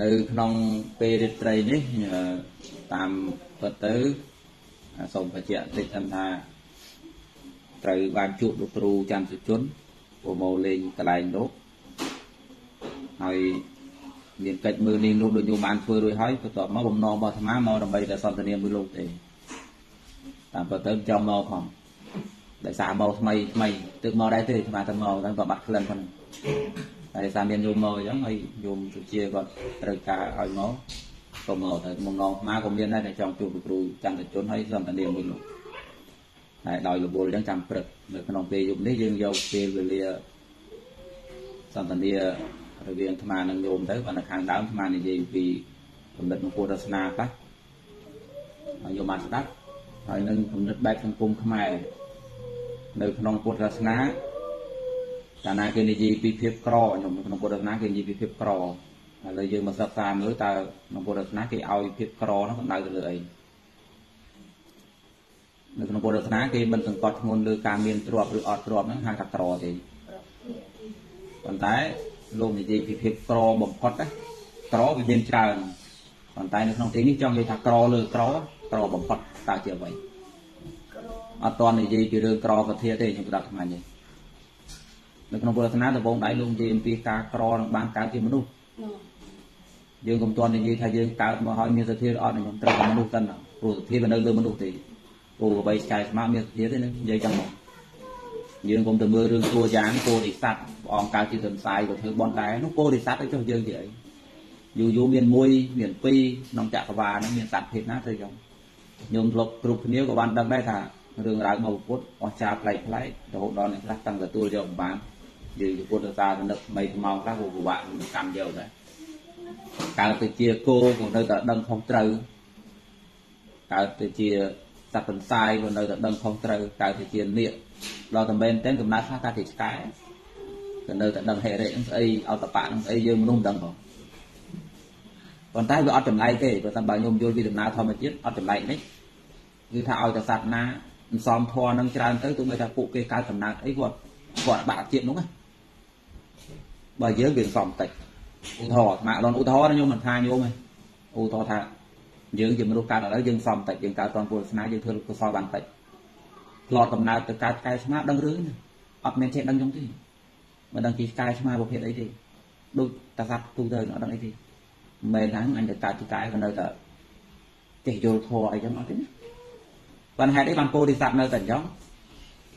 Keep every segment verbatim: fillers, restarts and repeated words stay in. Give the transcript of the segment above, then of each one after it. ในขนมเปรตไรนี่ตามประตูส่งไปเจาะติดอันธาไตรบางจุดลูกรูจันสุจุนหัวโมเลงตะไลน์นกหอยเรียนเกิดมือนิ่งลูกโดยโยมานฟื้นด้วยหอยต่อมาบ่มนองบ่ทำมาเมาดำไปแต่สอนตะเนียมมือลูกเองตามประตูจอมเมาของแต่สามเมาทำไมทำไมตึกเมาได้ที่มาทำเมาตั้งแต่บัดเคลื่อนคนไอ้สามเดือนโยมเมาอย่างไอ้โยมตุเชียก็ตรึกตาไอ้หมอก็เมาแต่มองน้องมาผมเรียนได้แต่จองจูบครูจังแต่จนให้สอนแต่เดียวมึงไอ้ดอยหลวงบัวยังจำเปิดเหมือนขนมเปยยุ่มได้ยังยาวเปยเรียสอนแต่เดียวเรียนธรรมานังโยมแต่วันข้างดาวธรรมานี่เจวีผมเด็ดมังคุดศาสนาปะโยมมาสักไอ้หนึ่งผมเด็ดใบสังคมขมายในขนมคุดศาสนาแต่นาเกินยี่ปีเพียบกรอหนุ่มนงโกดัสนาเกินยี่ปีเพียบกรอเลยยืมมาสักสามหรือแต่นงโกดัสนาเกี่ยเอาเพียบกรอนั่นก็ได้เลยหนุ่มนงโกดัสนาเกี่ยบันสังกัดงนหรือการเมียนตรวจหรือออดตรวจนั้นห่างกับกรอสิตอนท้ายลมยี่ปีเพียบกรอบ่มกัดนะกรอเป็นเย็นจางตอนท้ายในขนมเทนี่จ้องเลยถ้ากรอเลยกรอกรอบ่มกัดตาเจียวไว้ตอนยี่ปีเรื่องกรอประเทศได้ยังกระดับมันยังในขนมโบราณนั้นแต่วงไหนลงยีนปีกากรอบางการที่มนุษย์ยืนกลมตัวในยีนไทยยืนการมาหอยมีสติอ่อนในคนตระกูลมนุษย์กันปลูกที่เป็นเรื่องมนุษย์ตีปลูกใบชายสมามีสติได้เนี่ยยีนจังหวะยืนกลมตัวมือเรื่องตัวจางตัวดิสัตออกการที่ถึงสายกับเธอบอลได้นุ๊กโกดิสัตได้เจ้ายืนยัยอยู่อยู่เมียนมวยเมียนปีน้องจักรวาลน้องเมียนสัตว์เพชรนะเธอจังยมหลบกรุบเนี้ยกับวันดังได้ค่ะเรื่องราวมาบุกออกจากไหลไหลโดดนอนในรักตั้งแต่ตัวเดียวบ้างยืนอยู่บนตาสนับไม่มองรักบุบะกำเดียวเลยการติดเชียร์โก้คนในแต่ดังคงเตยการติดเชียร์สับเป็นทรายคนในแต่ดังคงเตยการติดเชียร์เนี่ยเราทำเป็นเต้นกับนักฆ่าการติดสกายคนในแต่ดังเฮเร่ไอเอาตะปะไอยืมนุ่มดังของคนใต้ก็เอาจำไรเก๋คนตะบะยมโยนวิถีนาทอมจิตเอาจำไรนี่คือถ้าเอาจากสัตว์นะซ้อมทอนังจานเต้ตัวไม่จะปลุกเกย์การสำนักไอวัดวัดบาดเจ็บนุ๊กบเยอะเวียนสองติดอุทธรมาลอนอุทธรนิยมมันทายโยมไหมอุทธรทาเยอะยืมรูปการแล้วยืมสองติดยืมการตอนปวดสนายืมเธอก็สอบบางติดหลอดกับนาตการกายสมาดังรื้อออกเมนเชนดังยงที่มันดังจีกายสมาประเภทไอ้ที่ดูตาซับตูเตยเนาะดังไอ้ที่เมนทั้งอันจากการจีกายกันเลยแต่เจโยโทไอ้ยังเอาที่วันไหนได้บางโพดิสัตเนาะแต่ย้อน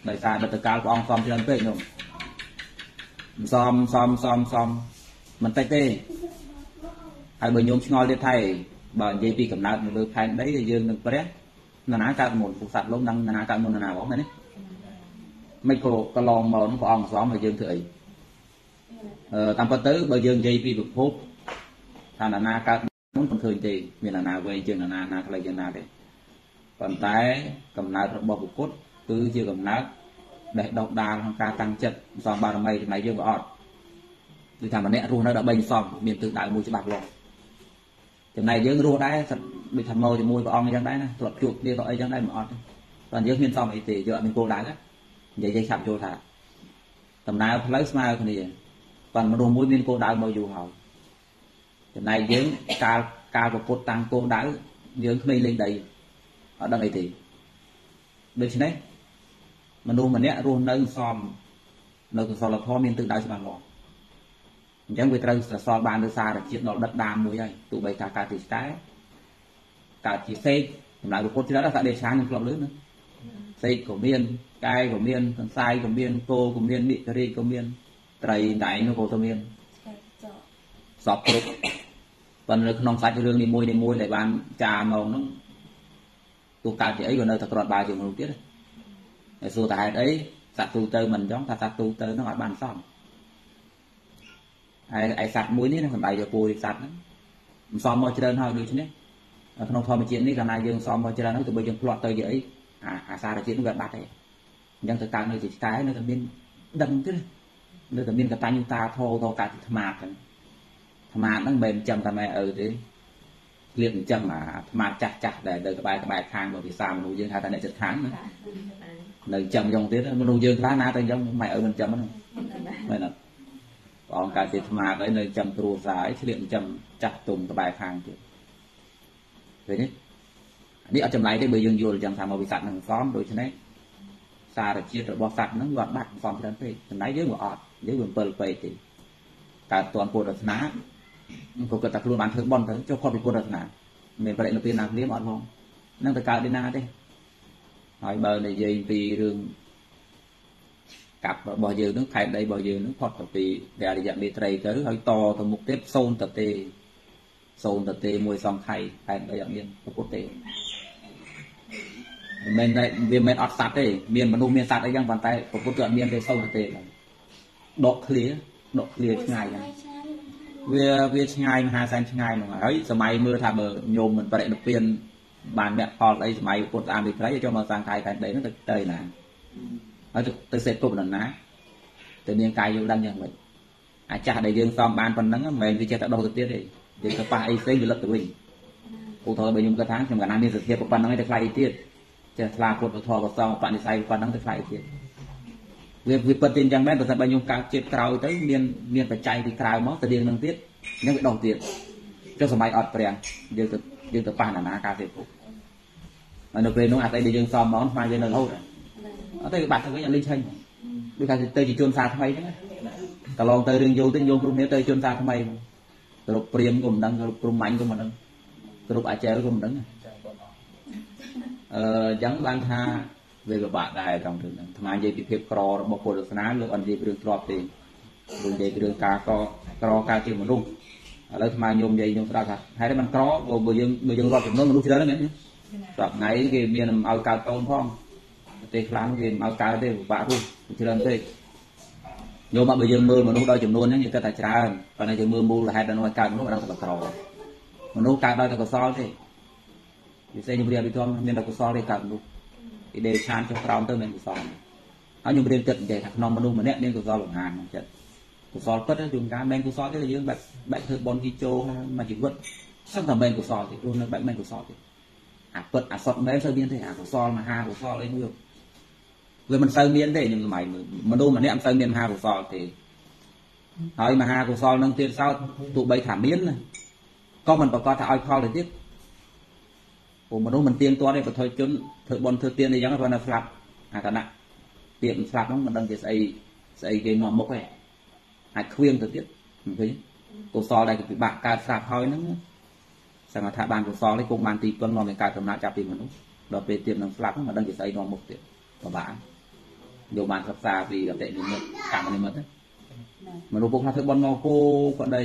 โดยการตการองความเชื่อเพื่อนยมซ้อมซ้อมซ้อมซ้อมมันเต้เต้ไอ้บรรยมงอเลี้ยไทยบ่เยี่ยปีกับนาหรือไทยได้ยืนหนึ่งประเด็นนานาการหมุนผู้สัตว์ล้มดังนานาการหมุนนานาบอกไหมนี่ไม่โกรธก็ลองมองฟองซ้อมมายืนเถื่อยตามประตูบ่ยืนเยี่ยปีบุกพุกทางนานาการมุนคนเถื่อยตีมีนานาเวียนยืนนานานาอะไรยืนนาเด็กตอนท้ายกับนาระบบบุกพุกคือยืนกับนาđể độc đáo trong cả tăng trận xong bao năm nay này dương và ọt từ thằng bạn nè ruộng nó đã bền xong miền tự đại mùi chỉ bạc rồi từ này dương ruộng đấy bị thằng mồi thì mùi và ong giang đấy này thuật chuột đi gọi giang đấy mà ọt còn dương miền xong thì giờ mình cô đái đấy vậy dây chạm vô thả tầm này lấy smile còn gì còn mà đồ mùi miền cô đái bao nhiêu hầu từ này dương cao cao của cột tăng cô đái dương mây lên đầy ở đằng này thì được chứ đấyมันดูเหมือนเนี้ยรูนเนื้อซอมเนื้อซอมเราพ่อมีตึกได้สบายหรอยังไปเติมซอมบานเดือดซาแต่จีนเราดัดดามมวยยังตุ่มใบกากาติสไตกาติเซ่หลายคนที่เราได้สัตว์เดชานยังกลบเลือดนะเซ่ของเมียนกายของเมียนทางซ้ายของเมียนโกของเมียนบิตรีของเมียนไตรไหนของโกของเมียนสอบครบตอนเราขนมซัดเรื่องในมวยในมวยในบ้านจามเอาน้องตุ่มกาติไอ้คนเนื้อตะกรอนบาดอยู่มันรู้เตี้ยสุดท้ายไอ้สัตว์ตูเตอร์มันย้อนถ้าสัตว์ตูเตอร์น้องอัดบานซ่อมไอ้ไอ้สัตว์มุ้ยนี่นะผมไปจะปูดิสัตว์นั้นซ่อมมอเจริญเท่าดูชนิดขนมทอมเจียนนี่กับนายยังซ่อมมอเจริญนั้นตัวไปยังปลอดเตยเยอะอ่าอาซาเจียนมันกัดบาดเลยยังตัวการเลยจิตใจเลยแต่เมียนดังขึ้นเลยแต่เมียนกับตาอยู่ตาโทโทการธรรมะกันธรรมะนั่งเบนจำทำไมเออดิเรียนจำมาธรรมะจัดจัดเลยเดินกับใบกับใบทางบอกที่สามรู้ยังทางแต่ในจัดทางนะในจำยองเตี้ยมันดูยืนล้าหน้าแต่ยังไม่เออมันจำมันไม่นะ องการเสมาก็ในจำตรูสายเฉลี่ยจำจับตุ่มตะบายคางอยู่เฮ้ยนี่อันนี้เอาจำไรได้เบยยงยูจำสามบริษัทหนึ่งซ้อมโดยใช่ไหมซาแต่เชี่ยแต่บริษัทนั้นวัดบัตรซ้อมที่นั่นไปจำไรเยอะกว่าออดเยอะกว่าเปิดไปติแต่ตอนปวดศาสนาเขาเกิดจากรูปบ้านเถิดบอลเถิดเจ้าคนเป็นปวดศาสนาเมื่อประเด็นเราเป็นนางเลี้ยงออดมองนั่งตะการดีนาได้หอยเบอร์ในเย็นปีเรื่องกับบ่อเยือนึกไทยได้บ่อเยือนึกพอดต่อปีเดี๋ยวจะมีไตรเกิดหอยโตต่อมุกเทปโซนต่อเตะโซนต่อเตะมวยซองไทยไทยได้อย่างเงี้ยก็โคตรเตะเมียนได้เมียนออดสัตว์ได้เมียนมนุษย์เมียนสัตว์ได้ยังวันไตก็โคตรเกิดเมียนได้โซนต่อเตะดอกเคลียดอกเคลียง่ายนะเวียเวียง่ายมหาศาลง่ายหน่อยเฮ้ยสมัยเมื่อทำเออโยมมันประเด็นเปลี่ยนบานแบบพอไอ้สมัยโคตรอามดีไตรจะมาสร้างไทยไทยได้นั่นเตะนะเราจะเสร็จปุ๊บนั่นนะแต่เนียงกายอยู่ดังอย่างเหมือนอาจารย์ได้ยืนซ้อมบานปันนั้นเหมือนที่จะตัดดอกตัวเตี้ยเลยเด็กกระป๋าไอ้เส้นอยู่หลับตัวเองอุทธรไปยุ่งกระถางจำกัดน้ำมีเสถียรปันนั้นไม่ได้คลายเตี้ยจะลาปวดทอกับซ้อมปันในไซปันนั้นจะคลายเตี้ยเวทีปฏิญจังแม่นประสานไปยุ่งกาวเจ็บกราวแต่เนียนเนียนแต่ใจที่กราวมอสแต่เดียงนั่งเตี้ยยังไม่ดอกเตี้ยเจ้าสมัยอดเปลี่ยนเดี๋ยวจะเดี๋ยวจะป่านน่ะนะกาเสร็จปุ๊บมันเอาไปน้องอาจจะได้ยืนซ้อมมอสมาเยอะเลยเตยบัตรเตยอย่างลิงเชนดูการเตยจีจวนซาทำไมเนี่ยแต่ลองเตยเรื่องโยนเตยโยนกลุ่มนี้เตยจวนซาทำไมกลุ่มเปรียมกลุ่มดังกลุ่มมันกลุ่มมันดังกลุ่มอาเจริกลุ่มดังยังบางท่าเวลาบาดได้ตรงถึงทำงานเย็บเพียบกรอมาปวดศาสนาเรื่องอันเย็บเรื่องกรอบเองเรื่องเย็บเรื่องกากกรอกาเกี่ยวมันรุ่งแล้วทำงานโยมเย็บโยมราชให้ได้มันกรอโบยยังโบยยังรอถึงน้องมันรู้ที่แล้วนั่นเนี่ยตอนไหนกี่เมียนเอากาโต้พ่องเตะครั้งเกมเอาการเตะบ้าปุ๊บเจริญเตะโยมมาไปยืมมือมันรู้ได้จำนวนนั้นอย่างการแต่ชราตอนนี้ยืมมือมูลให้แต่หน่วยการมันรู้มันต้องตะกร้อมันรู้การได้ตะกร้อซ้อนที่อยู่เส้นยุบเรียบไปทั่วมันตะกร้อซ้อนได้การรู้เดชานจะกร้อมเติมเป็นซ้อนเอายุบเรียบจัดใหญ่ถักนองมันรู้มันเนี้ยเนี้ยตะกร้อหลงงานจัดตะกร้อก็ได้จุ่มการแบงตะกร้อที่เรายืมแบบแบบเธอบอลกิโจมาจีบวัดสักแต่แบงตะกร้อที่รู้นะแบบแบงตะกร้อที่อาเปิดอาสอดแบงเสื้อเบี้ยที่อาตะกร้อมาหาตะกร้อเลยนี่เลยมันเซอร์เมียนได้ยังใหม่มันดูมันเนี่ยมันเซอร์เมียนฮากุซอลทีไอ้มาฮากุซอลนั่งเตี้ยเศร้าตุใบถามเมียนเลยก็มันประกอบถ้าไอ้ข้อเลยที่ผมมันดูมันเตียงตัวได้ก็ถอยจนเธอบอลเธอเตียงในยังก็พนันสลับอาตนะเตียงสลับน้องมันดังจะใส่ใส่เกงนอนมกแหวะหัดเคลื่อนเธอเตี้ยเฮ้ยกุซอลได้ก็ปิดปากการสลับพอยนั่งสังฆทานบานกุซอลได้กุมานตีกลมนอนในการทำนาจับตีมันนู้นเราไปเตียงหนังสลับมันดังจะใส่นอนมกเตี้ยประบาโยมานสับซาปีกับเตะนี่มันกำมันนี่มันนะมันรู้พวกนักเตะบอลมอโก้ก็ได้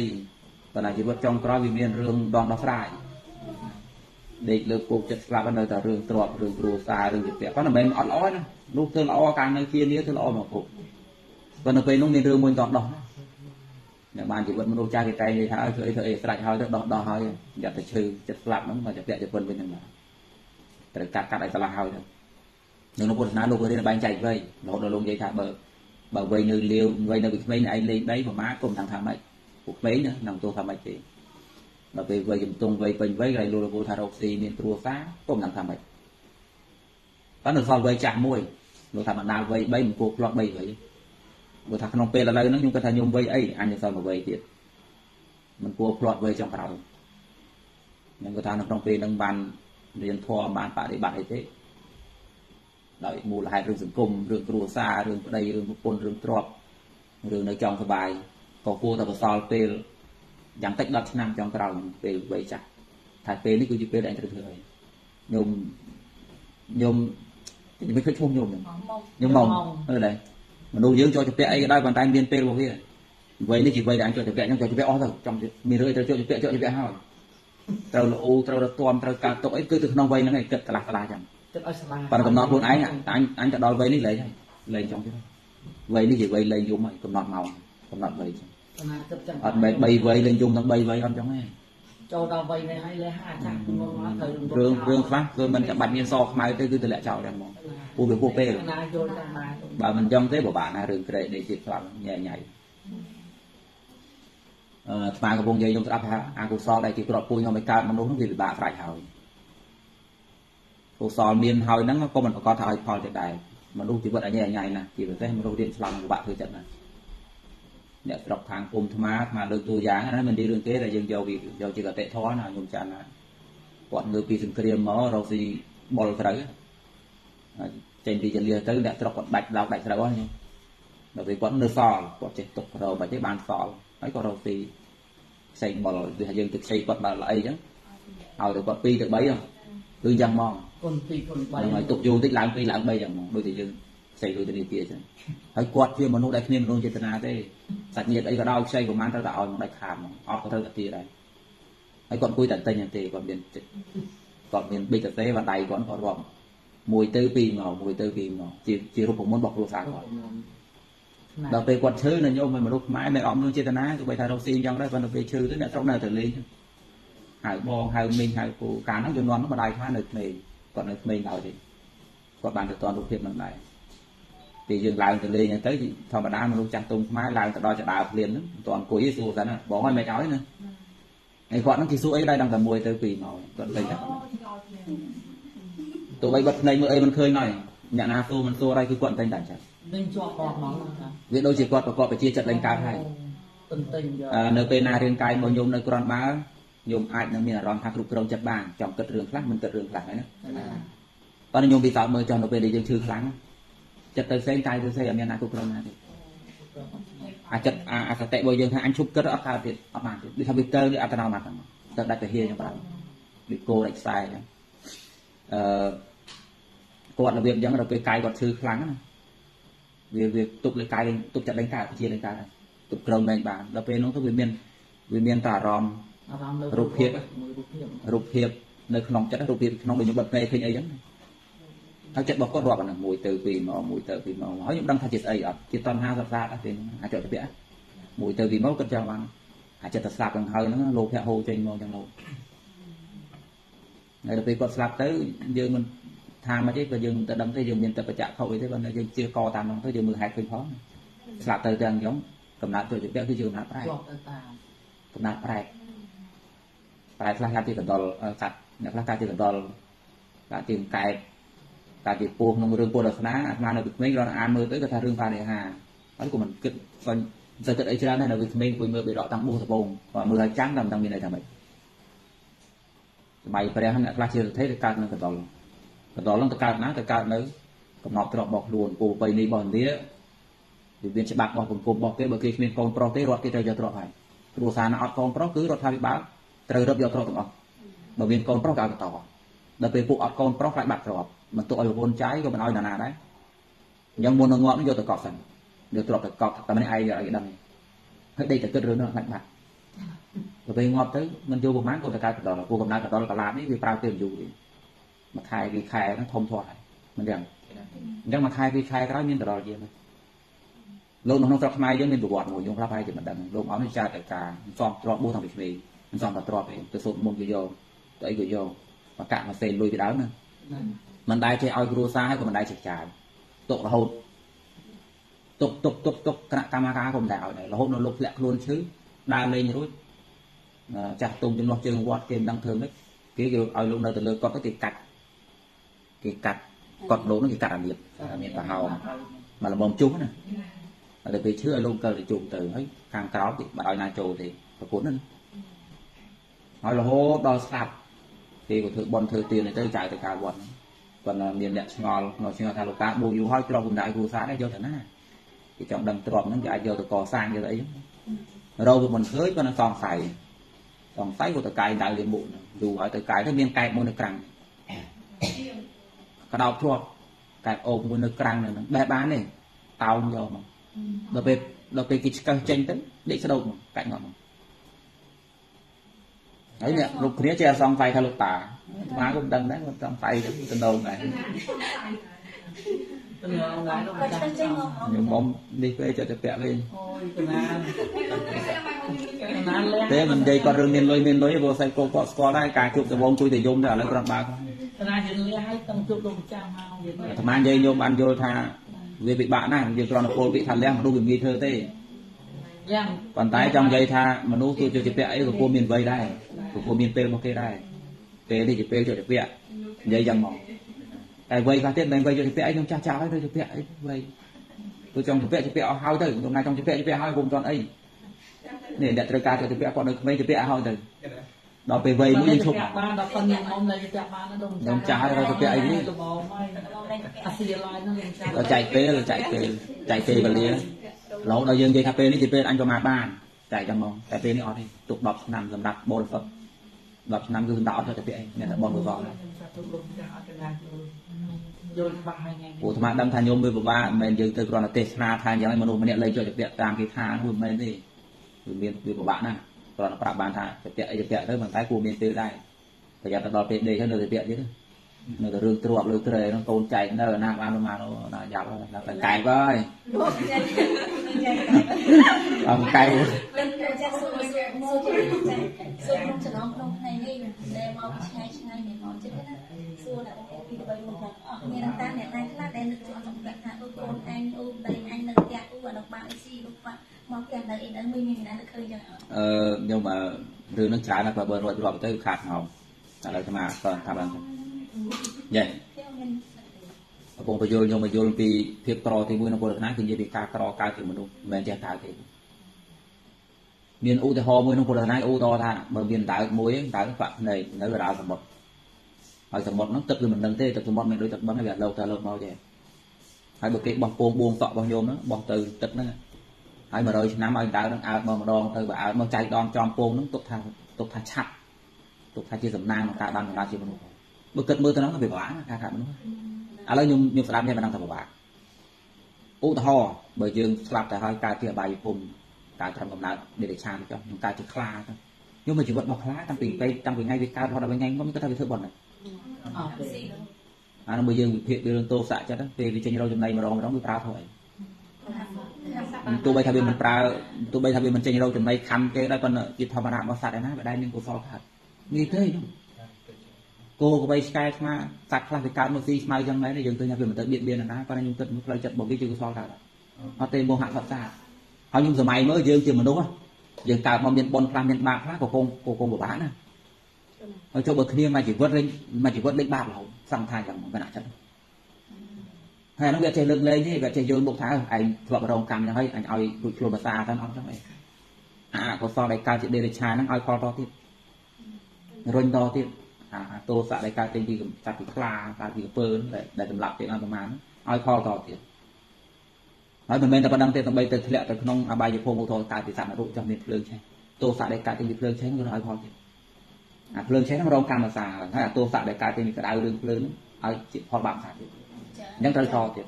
ตอนนั้นคิดว่าจองกรอวิเมียนเรื่องดองดอกไฟเด็กเลือกปลูกจัดสลับกันเลยแต่เรื่องตรวจเรื่องครูซาเรื่องเจ็บเปียกก็หนุ่มอ่อนอ้อยนะลูกเธอละอ้อการในเคียนนี้เธอละอ้อมาปลูกตอนนั้นเคยนุ่งในเรื่องมวยดอกดอกเนี่ยบ้านคิดว่ามันรู้ใจใจเลยท้าเคยเคยสลัดเขาเรื่องดอกดอกเขาอยากจะเชื่อจัดสลับนั้นมาจะเปียกจะปนเป็นยังไงแต่การการอะไรสลัดเขาเนี่ยหนึ่งนกคนนั้นลงไปในบ้านใจไปหลอดลงใจขาเบอร์เบอร์ไปเนื้อเลี้ยวไปเนื้อไปไหนเลยได้ผมม้าก้มทางทางไหนพวกไปเนื้อนำตัวทำไปเองเราไปไปจุ่มตรงไปไปไปไรโลโลโบทารอกซีเนี่ยตัวฟ้าก้มทางทางไหนตอนนั้นซอยไปจ่ามวยเราทำมันนานไปไปมันพวกล็อกไปไปเราทำขนมเปรี้ยวอะไรนั่งยุ่งกระทำยุ่งไปไอ้อันนี้ซอยมาไปเดียดมันพวกล็อกไปจังเรายังกระทำขนมเปรี้ยวดังบันเรียนทอบานป่าได้บานไอ้เท่เรามูลหายเรื่องสังคมเรื่องครัวซาเรื่องใดเรื่องปนเรื่องตรอบเรื่องในจองสบายก่อครัวตะวันตกเป็นอย่างเต็กดัชนามจองเราเป็นใบจักรถ่ายเป็นนี่คือจะเป็นอะไรเถื่อนยมยมยังไม่เคยชมยมยมมองเออไหนมันดูเยอะจอจะเปะไอ้ได้บางท่านเรียนเป็นพวกนี้ใบนี่จีใบด่างจอจะเปะยังจอจะเปะอ๋อเถอะจอมมีเรื่องจอจะเปะจอจะเปะห้าวเราโอ้เราตอมเราการตกไอ้คือถึงน้องใบนั่นไงเกิดตลาดตลาดจังปัจจุบันคนไอ้เนี่ยอันอันจะดอยไว้นี่เลยเลยจังใช่ไหมไว้นี่คือไว้เลยยุ่งไหมกำหนดเมาากำหนดไว้อันใบใบไว้เลยยุ่งทั้งใบไว้อันจังไหมโจดอยไว้ในให้เลยห้าจังเรื่องเรื่องฟังเรื่องมันจะบัดเมียนซอกมาก็คือแต่ละเจ้าแดงมองปูเป็นปูเป้บ่ามันย่อมเต้บ่บ่านะเรื่องเกรดในจิตฝังใหญ่ใหญ่มากระพงใหญ่ยมรับฮะอากุศลได้จิตกรอบปูยอมไปการมันรู้ทั้งจิตบ่าฝ่ายเขากุศลเมียนเฮานั้นก็มันก็ทายพอจะได้มันรู้ที่ว่าอะไรใหญ่ๆนะที่ประเทศมันรู้เรียนสลังบะคือจัดนะ เนี่ยตรอกทางภูมิธรรมะมาโดยตัวอย่างนั้นมันดีเรื่องเต้แต่ยังเยาวีเยาจิกเตะท้อนะยมจันนะปอดเงือปีสังเกตมาเราสิบอลใส่เจนดีจะเลี้ยงเต้เนี่ยตรอกบัดเราบัดใส่ว่าเนี่ยเราสิปอดเนื้อซอลปอดเจตกเราบัดเจ็บบานซอลไอ้ก็เราสิใส่บอลหรือยังติดใส่ปอดมาไหลยังเอาแต่ปอดปีติดใบยังหรือยังมองตกอยู่ติดหลังปีหลังใบยังมองโดยที่ยังใส่โดยที่เตี้ยใช่ไอ้กอดเชื่อมนุษย์ได้เพียงดวงเจตนาเต้สัตว์เนียดไอ้กระดาวใช่ของมันถ้าเราเอาได้ขามออกก็เท่ากับตีได้ไอ้ก่อนคุยแต่เตยยังตีก่อนเรียนก่อนเรียนปีแต่เตยวันใดก่อนก่อนบอกมวยเตยปีงอมวยเตยปีงอจีจีรูปผมมันบอกรูปสารก่อนเราไปกดชื่อเนี่ยโยมมันมนุษย์ไม้ไม่ออกดวงเจตนาตัวไปทางเราซียังได้ฟันเราไปชื่อตัวเนี่ยตรงนั้นถึงเลยหายบองหายมินหายปูการนั่งจนนอนนั่งมาได้ข้าหนึ่งเมย์ก่อนหนึ่งเมย์เราดิก่อนบานแต่ตอนรูปเพียบมันได้thì dừng lại từ liền tới thọ mà đá mà luôn chặt tung máy lại từ đó chặt đào liền đó toàn của Giêsu cả nè bỏ ngoài mẹ chói nè ngày quạt nó thì suối ấy đây đang tầm mùi tới kỳ nổi tuần tây tụi bay bật này mưa mình khơi này nhận hà tu mình xua đây cứ quận tây đảnh chặt việc đôi chỉ quạt và quạt phải chia chặt lên cao hay nơi bên này riêng cài bọn nhôm nơi còn bá nhôm ai nó miền ròn hạt rục rồng chặt bàn chọn cật rừng khác mình cật rừng khác đấy nữa còn nhôm bị tạo mưa chọn nó về để dân chư sángจัดเตยเส้นใจเตยเส้นอย่างนี้นะกูกรองนะดิอาจัดอาจัดเตะบอลยังถ้าอันชุบก็อัพคาร์ดิอัพมาดิทำวิเตอร์ดิอัพตะนาวมาต่างๆจะได้แต่เฮียอย่างไรดิโก้ได้ใส่กอดระเบียบยังเราไปไกลกอดซื้อครั้งนะเวียเวียตุกเลยไกลตุกจัดเลยไกลเชียร์เลยไกลตุกกรองแบ่งบานเราไปน้องทวีเมียนวีเมียนตารอมรูปเพียบรูปเพียบในขนมจัดรูปเพียบขนมเป็นอย่างแบบไงเคยไงยังเขาจะบอกก็รอกันนะมวยเตอร์ปีมอมวยเตอร์ปีมอเขายังดังทัดจิตไอ้อ่ะจิตตอนห้าสัปดาห์อ่ะเป็นอาจจะเปลี่ยนมวยเตอร์ปีมอก็จะวางอาจจะตัดสลับกันเขาแล้วโลกแค่โฮเจนมองจังโลกในเดือนปีก็สลับเตอร์ยืมมันทานมาใช่ก็ยืมแต่ดำเตอร์ยืมเงินแต่ประจักษ์เขาไปใช่ป่ะยืมเชื่อคอตามน้องเตอร์ยืมมือหายเป็นท้องสลับเตอร์เตียงย้อมกำนัดตัวจะเปลี่ยนที่ยืมนัดแปลกกำนัดแปลกแปลกคลาสการที่กับดอลสัตว์เนี่ยคลาสการที่กับดอลการที่ไก่แต่ที่ปูนงเรื่องปูนศาสนามาในวิถีเราอ่านมือtới ก็ทางเรื่องการเนื้อหาอันนี้ก็มันเกิดจะเกิดอะไรขึ้นได้ในวิถีคุยมือไปรอตั้งบูสบงว่ามือเราจังทำตั้งมีอะไรทำไปใบประเดี๋ยวนั้นราชเทศการนั้นก็ต่อก็ต่อแล้วแต่การนั้นแต่การนั้นก็หนอกตลอดบอกลวนปูไปในบ่อนเดียวิเวียนฉบับบอกผมกลมบอกเตะบอกเกย์มีกองโปรตีนรถที่เราจะตรวจไปตรวจสารอัดกองโปรคือรถทางวิบากเราเริ่มยอดตรวจต่อบอกเวียนกองโปรการต่อเราไปปูอัดกองโปรไฟบัตรตรวจมันตัวไอ้บนใจก็มันเอาหนาๆได้ยังบนงอมันโยตะกอบสั่นเดี๋ยวตรอกตะกอบแต่มันไอ้อะไรดังให้ได้แต่เกิดเรื่องนั้นหนักมากแต่ไปงอถึงมันโยบุกมันก็ตะการตลอดกูกับนายตลอดตลาดนี่มีปลาเต็มอยู่มาทายกีไข่ทั้งทมทอดมันยังยังมาทายกีไข่ร้อยมีตลอดเยอะไหมลงน้องตรอกทำไมยังมีบวชหมู่ยงพระพายจะมันดังลงเอาในใจแต่การซองตรอกบูทางไปมีมันซองตรอกเองตัวสุดมุมโยตัวไอ้โยมากะมาเซนลุยไปแล้วนะมันได้ใช้เอาครูซ่าให้กับมันได้เฉยจ่ายตกระหดตกตกตกตกกระตามาค้าผมได้เอาเนี่ยระหดนรกแหลกล้วนซื้อได้เลยอย่างรู้จากตุ่มจนหลอดเจอวอดเกมดังเทิงเลยคือเอาลงเดินแต่เลยก็ไปติดกัดติดกัดกดโลนั่นติดกัดอันเดียบอันเดียบตาเฮามันละมอมจุ้งนะแต่ไปเชื่อลงเกิดจุ่มเตยให้คางกราวติดมาเอานาโจติดตะโกนนั่นเอาระหดดอสับตีกับเธอบอลเธอตีในเจ้าจ่ายแต่การบอลcòn là miền đất ngòi ngòi xung quanh lục cá bù dù hói cho vùng đại vùng xã đấy vô thành á thì trong đầm tròn nó chạy vô từ cò sang như vậy rồi tụi mình khơi con nó còn phải còn phải của tụi cài đại liền bụng dù ở tụi cài nó miền cài bùn nước cằn cái đầu chuột cài ôm bùn nước cằn này bé bán này tàu nhiều mà đầu bếp đầu bếp cái chanh tính để sao đâu cạnh ngọn đấy nè lục kia chơi xong phải thay lục tả má cũng đằng đấy còn xong phải từ đầu này nhưng bóng đi về chơi chơi bẹt lên thế mình đây còn đường miền lối miền lối vô say cô có có đây cả chụp từ bóng chui từ zoom ra lấy con ba con thằng anh dây zoom anh vô thà về bị bạn này giờ còn cô bị thằng lem đu bị nghi thơ thế còn tái trong dây tha mà nấu tôi chơi chơi bẹt ấy của cô miền vây đây của cô miền tây ok đâyเป๋ที่จะเป๋จะเป๋ยายยังมองแต่วัยการเต้นในวัยจะเป๋ยังจ้าจ้าไว้เลยจะเป๋ไว้ tôi trong thực tế cho hai tới hôm nay trong thực tế cho hai vùng toàn ấy nè đặt ra cả cho thực tế còn được mấy thực tế hai tới đó về vây mũi chụp đồng trả ra thực tế ấy nó chạy té là chạy té chạy té vật lý lâu đời dân dây cà phê này thực tế anh cho mà ba chạy chậm mong cà phê này on tục đọc nằm làm đặt bồn phật đọc nằm cứ đảo cho thực tế này là bồn vừa vọtผู้ธรรมะดำทานยมไปบอกว่ามันยังเติมรอนเตชนาทานอย่างไรมนุษย์มันเนี่ยเลยจะเตะตามกิธาหุ่นมันนี่หุ่นเมียนหุ่นบอกบ้านน่ะรอนปราบบานทานจะเตะจะเตะได้เหมือนท้ายกูเมียนตื้อได้แต่อย่าตะรอเป็นเดชเลยจะเตะยิ่งเนี่ยแต่เรื่องตรวจเรื่องเตยต้องโตนใจนั่นแหละน้าบ้านลงมาเราอยากเราแต่ไก่ไปเอาไก่เออโยมมาเรื่องนักชานักระเบิดรถรอบเตยขาดเหงาอะไรจะมาตอนทำอะไรใหญ่ผมประโยชน์โยมประโยชน์ปีเพียบตรอที่มือนักบุญนักถึงจะเป็นการตรอกายถึงมนุษย์แม้จะตายถึงเมียนอุตหอมือนักบุญนักอุตอท่าเมื่อเมียนตายมวยตายฝักในในกระดาษสมบัติเอาสมบัตินั่งตึกเลยมันดังเต้ตึกสมบัติมันโดยตึกบังให้แบบเราแต่เราเมาใจให้บุกเก็บบังโป่งบวงต่อบางโยมนะบังตึกตึกนั่นให้มาโดยน้ำเอาตายนั่งเอามาดองตึกแบบเอามาใจดองจอมโป่งนั่งตกทางตกทางชัดตกทางที่สำนักของการบังของราชีมนุษย์บุกเกิดมือตอนนั้นก็ไปบ้านะขาดมันว่าอะไรยมยมสลับเนี่ยมันนั่งทำบ้าอุตหอเบอร์ยืนสลับแต่ให้การเที่ยวใบปุ่มการทำกำลังเด็กชายจ้ะยมการจะคลาจ้ะยมมันจีบบักคลาตั้งปีไปตั้งปีไงวิการพอเราไปไงก็ไม่ก็ทำไปเถอะบ่นเลยอันนั้นเบอร์ยืนเพียบเรื่องโตสะจ้ะนะเพียบวิจัยเราจำในมาลองมาลองไปปลาถอยตัวใบทะเบียนมันปลาตัวใบทะเบียนมันใจเราจำในคำแกได้ตอนจิตธรรมรามาสัตย์นะแบบได้หนึ่งกุศลขาดนี่เท่เนาะโกก็ไปใกล้มาสักคลาสิการมาซีมาจังไรเนี่ยยังตัวยังเป็นเหมือนตัวเบียดเบียนนะเพราะนั้นยังตัวเราจัดบอกที่จุดสองขาดเอาเต็มโมหะสัตตาเอายุงสมัยเมื่อเยื้องเจือมันดูว่าเยื้องตาบอมเย็นบอลพลางเย็นบาพลาโกโกงโกโกงบุบบ้านนะเอาโจบเทียมมาจีบวัดเล่นมาจีบวัดเล่นบาเราสั่งทานอย่างมันขนาดนั้นให้น้องเบียร์ใจเลิกเลยนี่เบียร์ใจโยนบุกท้าไอ้ตลอดรองกรรมยังให้ไอ้เอาดูชัวร์ภาษาท่านเอาจังไอ้อ่าเขาสอนรายการจิตเดรัจฉานนั่งเอาคอรอที่รนรอที่อ่าโตสะรายการเต็มที่กับจักรพรรดิการที่เปิลแต่แต่สำหรับเต็มประมาณเอาคอรอที่ហើយមិនមែនតែប៉ុណ្ណឹងទេដើម្បីទៅធ្លាក់ទៅក្នុងអបាយភូមិឧទោតាពិសៈនរុចមានភ្លើងឆេះទោសៈដែលកើតពីភ្លើងឆេះនឹងឲ្យផលទៀតអាភ្លើងឆេះនឹងរងកម្មសាហើយអាទោសៈដែលកើតពីក្តៅរឿងភ្លើងឲ្យជាផលបាបសាទៀតអញ្ចឹងត្រូវតទៀត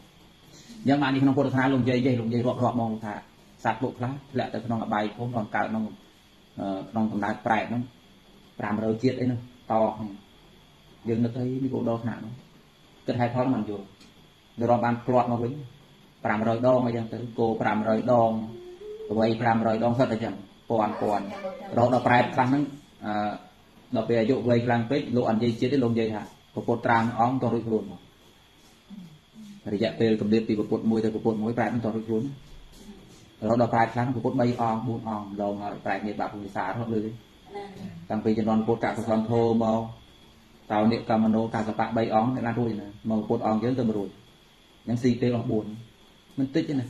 អញ្ចឹងបាននេះក្នុងពុទ្ធសាសនាលោកនិយាយចេះលោកនិយាយរាប់រាប់មកថាសត្វលោកខ្លះធ្លាក់ទៅក្នុងអបាយភូមិរងកើតក្នុងក្នុងកំណើតប្រែតហ្នឹងfive hundredជាតិអីនោះតយើងនឹកអីនេះក៏ដល់ថ្នាក់នោះគិតហេតុផលមិនយល់ទៅរាប់បានផ្្លាត់មកវិញปรามรอยดองมาอย่างตัวโกปรามรอยดองตัวไอ้ปรามรอยดองสัตว์อย่างปอนปอนเราเราแปลครั้งนั้นเราไปอายุวัยกลางเพชรโลอันเยี่ยเจี๊ยดลงเยี่ยฮะกบฏตรังอ้อมตัวรุ่ยรุ่นระยะเป็นกำเนิดปีกบฏมวยแต่กบฏมวยแปลมันตัวรุ่ยรุ่นเราเราแปลครั้งกบฏใบอ้อมบุญอ้อมลงแปลเงียบบาปภูมิศาสตร์เขาเลยตั้งปีจะนอนกบฏกะกบฏโทมเอาเตาเนี่ยกามโนกาสปะใบอ้อมในร้านรุ่ยนะมากบฏอ้อมเยอะเต็มรุ่ยยังซีเตลบุญมันติดยังไง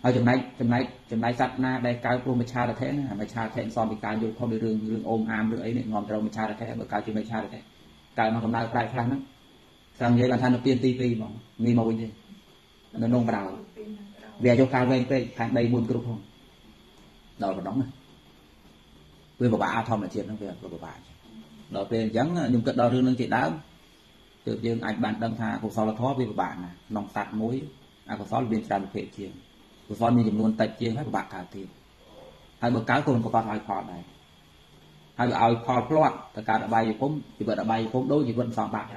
เอาจำนายจำนายจำนายสัตว์นาได้กายพรหมชาติแท้นะมชาติแท้ซ้อมเป็นการโยนเข้าในเรื่องเรื่ององค์อามเรื่องไอ้เนี่ยงอมเรามชาติแท้เบิกกายจิตมชาติแท้กายมันกำลังปลายพลังนั้นสังเกตการทานเปลี่ยนตีปีมองมีมาวันนี้นั่นนงเปล่าเวียโยกการเว้นไปทางใดบุญกรุพงเราเป็นน้องเลยเว้นบ่บ่าอาทอมเนี่ยเทียนนั่งเวียบ่บ่าเราเป็นยังยุ่งกับเราเรื่องนั่งจิตดาวเกิดยังอันบันดังทาของสารท้อเวียบ่บ่านะน้องตัดมุ้ยอากุศลเบียนการเผยเจียงกุศลมีจำนวนแต่เจียงให้บาปการตีให้บาปการคนก็การเอาพอได้ให้เอาพอพลอดแต่การอบายอยู่ผมจีบอบายอยู่ผมด้วยจีบวันสองบาทเ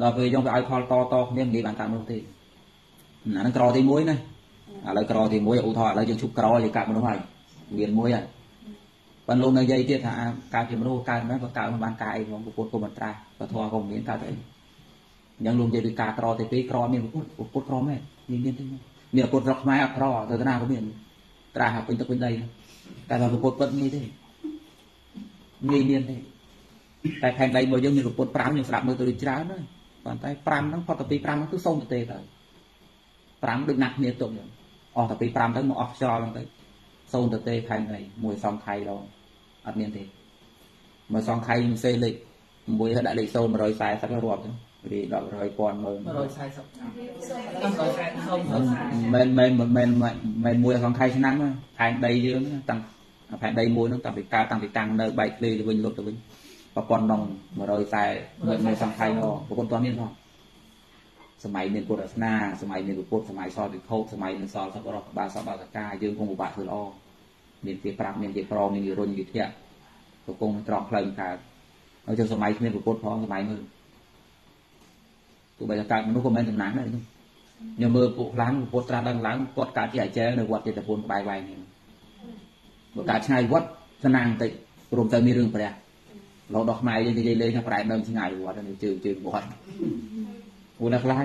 ราไปยังไปเอาพอต่อต่อเนี่ยมีบางการลงทีนั่นกรอที่มวยนะอะไรกรอที่มวยอุทธรอะไรยังชุบกรออย่างการมันด้วยเบียนมวยอ่ะบรรลุในใจเจ้าการจีบมันด้วยการนั้นก็การบางการของกุศลกุมารตราก็ทอของเบียนการได้ยังลงใจดีการกรอแต่ปีกรอมีปุตปุตปุตกรอแม่มีเมียนที่มีปุตรักไม้กรอตัวหน้าเขาเมียนตราหักเป็นตะเป็นใดแต่เราปุตปุตมีที่มีเมียนที่แต่แผ่นใดบ่ยังมีปุตปรามยังสลับมือตัวดีจ้าเนอะตอนใต้ปรามทั้งพอตะปีปรามทั้งตู้ส้มตะเตยเลย รำดึงหนักเนื้อตุ่มออกแต่ปีปรำตั้งมาออฟชอร์ลงไปโซนตัวเตยไทยเลยมวยซองไทยเราอัดเนียนเตยมวยซองไทยมันเซลิกมวยถ้าได้เลยโซนมารอยสายสักรอบนึงดีดอกรอยปอนมารอยสายสักมันมันมันมันมันมวยซองไทยชนะมั้ยไทยได้เยอะนะตั้งไทยได้มวยตั้งแต่ปีกาตั้งปีกลางเดินใบเลยจะวิ่งลบจะวิ่งปอนนองมารอยสายมวยซองไทยเราปอนตอนนี้เราสมัยเนียนโกดัสนาสมัยเนียนโกดสมัยซอติโคสมัยเนียนซอลสับรอกบาสับบาสก้ายืมคงอุบะถืออ้อเนียนเปียปรับเนียนเปียปรองเนียนยืนรนอยู่เที่ยตัวกงตรอกเพลินขาดเราจะสมัยเนียนโกดพร้อมสมัยมือตัวบาสก้ามันนุ่งคมแม่นถึงหนังได้ด้วยเนี่ยมือปุกล้างโกดตราดังล้างกอดการที่ใหญ่เจ้าในวัดเจตพลใบใบเนี่ยประกาศชายวัดสนางติรวมใจมีเรื่องประเดี๋ยวเราดอกไม้ยังจะเลยทำลายเดิมชายวัดนี่จืดจืดวัดกูนักไล่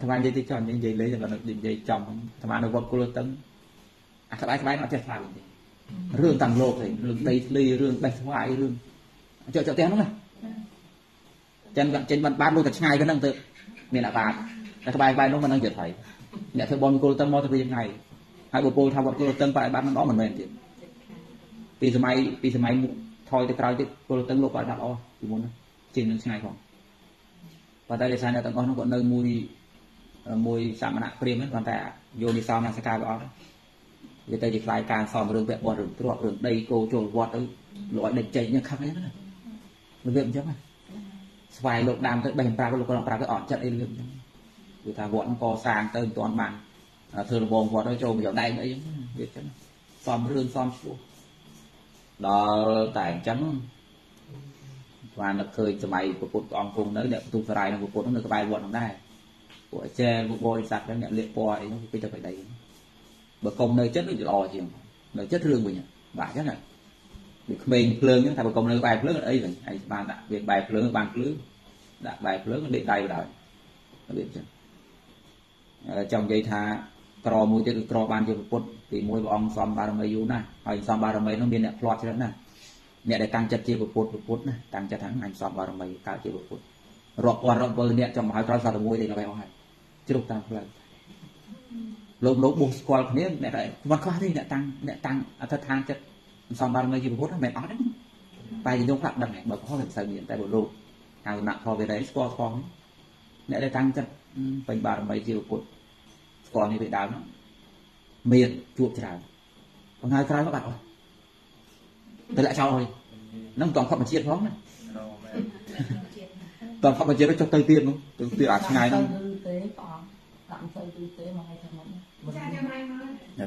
ทำงานยี่ที่จอนยี่ยี่เลยจะแบบยี่จอมทำงานในวัดกุลตั้งสบายสบายมาเจ็ดสามเรื่องต่างโลกเลยเรื่องไตลีเรื่องไตสวายเรื่องเจาะเจาะเตี้ยน้องเลยเจนเจนบ้านลูกแต่ชายก็นั่งเตะเมียหน้าบ้านสบายสบายน้องมันนั่งเจ็ดไถเนี่ยเธอบอลกุลตั้งมอจะเป็นยังไงให้บุปผาทำวัดกุลตั้งไปบ้านมันน้องเหมือนเดิมทีปีสมัยปีสมัยทอยตะกร้าที่กุลตั้งโลกก็ดับอ๋อที่มันจริงชายของวันแต่เด็กชายเนี่ยต้องเอาหนุ่มคนหนึ่งมวยมวยสามนักเรียนนั้นวันแต่โยนิซอมนักสกายไปอ๋อจะแต่จะคลายการสอบเรื่องแบบวัดเรื่องตรวจเรื่องใดโกโจววัดแล้วหลอดเด็กใจยังคักเลยนั่นแหละเรื่องมันเยอะมากสบายหลบดามก็แบ่งปลาก็หลบกระหล่ำปลาก็อ่อนจัดเรื่องอยู่ทางวัดก่อสร้างเติมตอนมันเธอวงวัดแล้วโจมอย่างใดอะไรอย่างนี้เด็กฉันสอบเรื่องสอบสู้ดอแต่ฉันวันเราเคยสมัยประกวดองคงนั้นเนี่ยประตูสลายประกวดต้องเราสบายวนได้ปวดแช่บริษัทนั้นเนี่ยเลี้ยปอยต้องไปจะไปใดประกงเนยจัดรอจริงเนยจัดเรื่องไปเนี่ยบ่ายจัดน่ะเมงเพลิงเนี่ยถ้าประกงเนยบ่ายเพลิงอะไรอย่างไอ้บ้านอ่ะเบียดบ่ายเพลิงบ่ายเพลิงด่าบ่ายเพลิงเด็กใดบ่ายเบียดจังจำใจท้ากรอมวยจัดกรอบานจัดประกวดตีมวยองซอมบารมีอยู่นะไอ้ซอมบารมีต้องเบียดเนี่ยพลอดใช่ไหมเนี่ยได้ตั้งจัดเจียบปุตปุตนะตั้งจัดทางงานสอบบารมีการเจียบปุตรอบวันรอบเบอร์เนี่ยจำหมายตราสารมวยเด็กเราไปเอาให้จุดตามพลังลมลมบุกสกอลคนนี้เนี่ยอะไรวันข้อที่เนี่ยตั้งเนี่ยตั้งอัตทางจัดสอบบารมีเจียบปุตนะแม่นอ๋อนั่นไปยิงยกหลักดังไหนแบบข้อหนึ่งเสมียนแต่บนโลกการหนักพอไปได้สกอลฟองเนี่ยได้ตั้งจัดเป็นบารมีเจียบปุตสกอลนี่เป็นดาวเนาะเมียนจุดฉลาดบางงานใครก็แบบแต่ละชาวเลยน้องตองเข้ามาเชียร์พร้อมนะตองเข้ามาเชียร์แล้วจะเตยเตี้ยมั้งเตยเตี้ยอาจจะไงน้องเ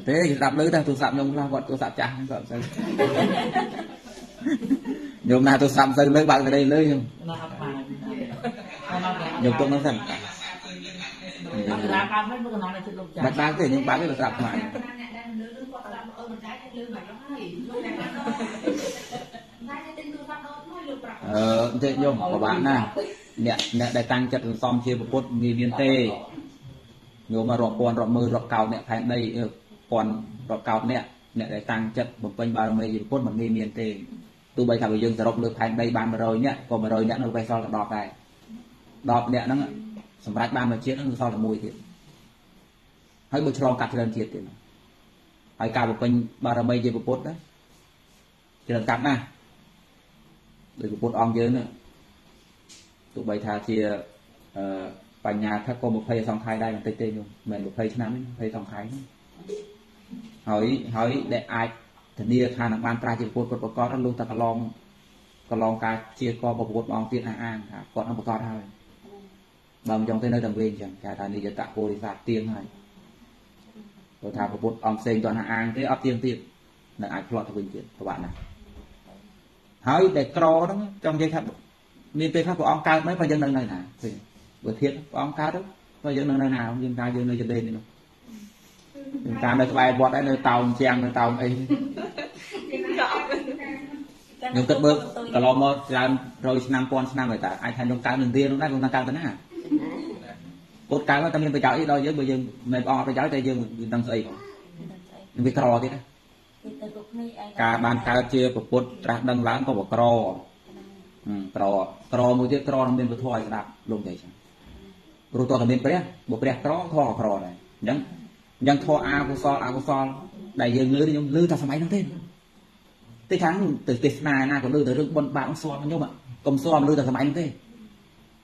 ต้รับเลยแต่ตัวสามยงเราวัดตัวสามจ้างก่อนใส่ยงนาตัวสามใส่เลยบาทไปได้เลยยังยงตรงนั้นสั่นบัตรบางเสียยังบางไม่ประสบมาเออเจ๊ยงกบ้านน่ะเนี่ยเนี่ยได้ตั้งจัดซ้อมเชียร์ประกวดมีเวียนเต้โยมมารอบปอนรอบมือรอบเก่าเนี่ยภายในปอนรอบเก่าเนี่ยเนี่ยได้ตั้งจัดบุญเป็นบารมีประกวดมันมีเวียนเต้ตัวใบทำยังจะรบเลือกภายในบานมารอยเนี่ยก็มารอยเนี่ยเราไปซ้อมกับดอกได้ดอกเนี่ยนั่งสำหรับบานมาเชียร์นั่งซ้อมกับมวยเถอะให้บุญฉลองกัดเดินเทียดเถอะไอ้การบุญเป็นบารมีเชียร์ประกวดนะเดินกัดนะโดยกุปต์อองเยอะเนี่ยตุบใบทาเชียปัญญาถ้าโกมุกเพย์สองไทยได้มันเตยเตยอยู่เหมือนมุกเพย์ชนะไม่เพย์สองไทยเฮ้ยเฮ้ยได้ไอถึงนี่ทานงานตราจิตกุปต์ประกอบแล้วลุงตะกลองกลองการเชียร์กอบกุปต์อองเตี้ยอ้างค่ะกอดอุปกรณ์ให้บางจงเต้นได้ต่างเวรจังการนี้จะตะโพลิสาเตี้ยให้ตัวทางกุปต์อองเซนตอนอ้างเตี้ยอัพเตี้ยเตี้ยนั่นไอพลอตเป็นเตี้ยประวัตินะเฮ้ยแต่กรอต้องจำใจครับมีเป็นครับองค์การไม่พยังนั่งในหนาสิบทเทียนองค์การต้องพยังนั่งในหนายังการยังในจะเด่นนี่เนาะยังการในสบายบอดได้ในเตาเชียงในเตาไอ้ยังตัดเบิกแต่เรามาการเราชนะปอนชนะไปแต่ไอ้แทนองค์การหนึ่งเทียนต้องได้องค์การตั้งหน้ากฎการว่าจำเป็นไปจ่ายอีกเราเยอะไปยังไม่ออกไปจ่ายแต่ยังตั้งใจก่อนยังไปกรอที่นะการบานการเจียประกวดระดับล้างก็บอกกรอกรอกรอมือเจ้ากรอทำเป็นประท้วงระดับลงใจใช่รู้ตัวทำเป็นเปรี้ยบอกเปรี้ยกรอคอกรอเลย ยังยังทออาบุซออาบุซอได้ยังลื้อยังลื้อแต่สมัยนั้นเท่ที่ครั้งตื่นติดนายน่าก็ลื้อแต่เรื่องบนบางซอมันยกอ่ะกลมซอมลื้อแต่สมัยนั้นเท่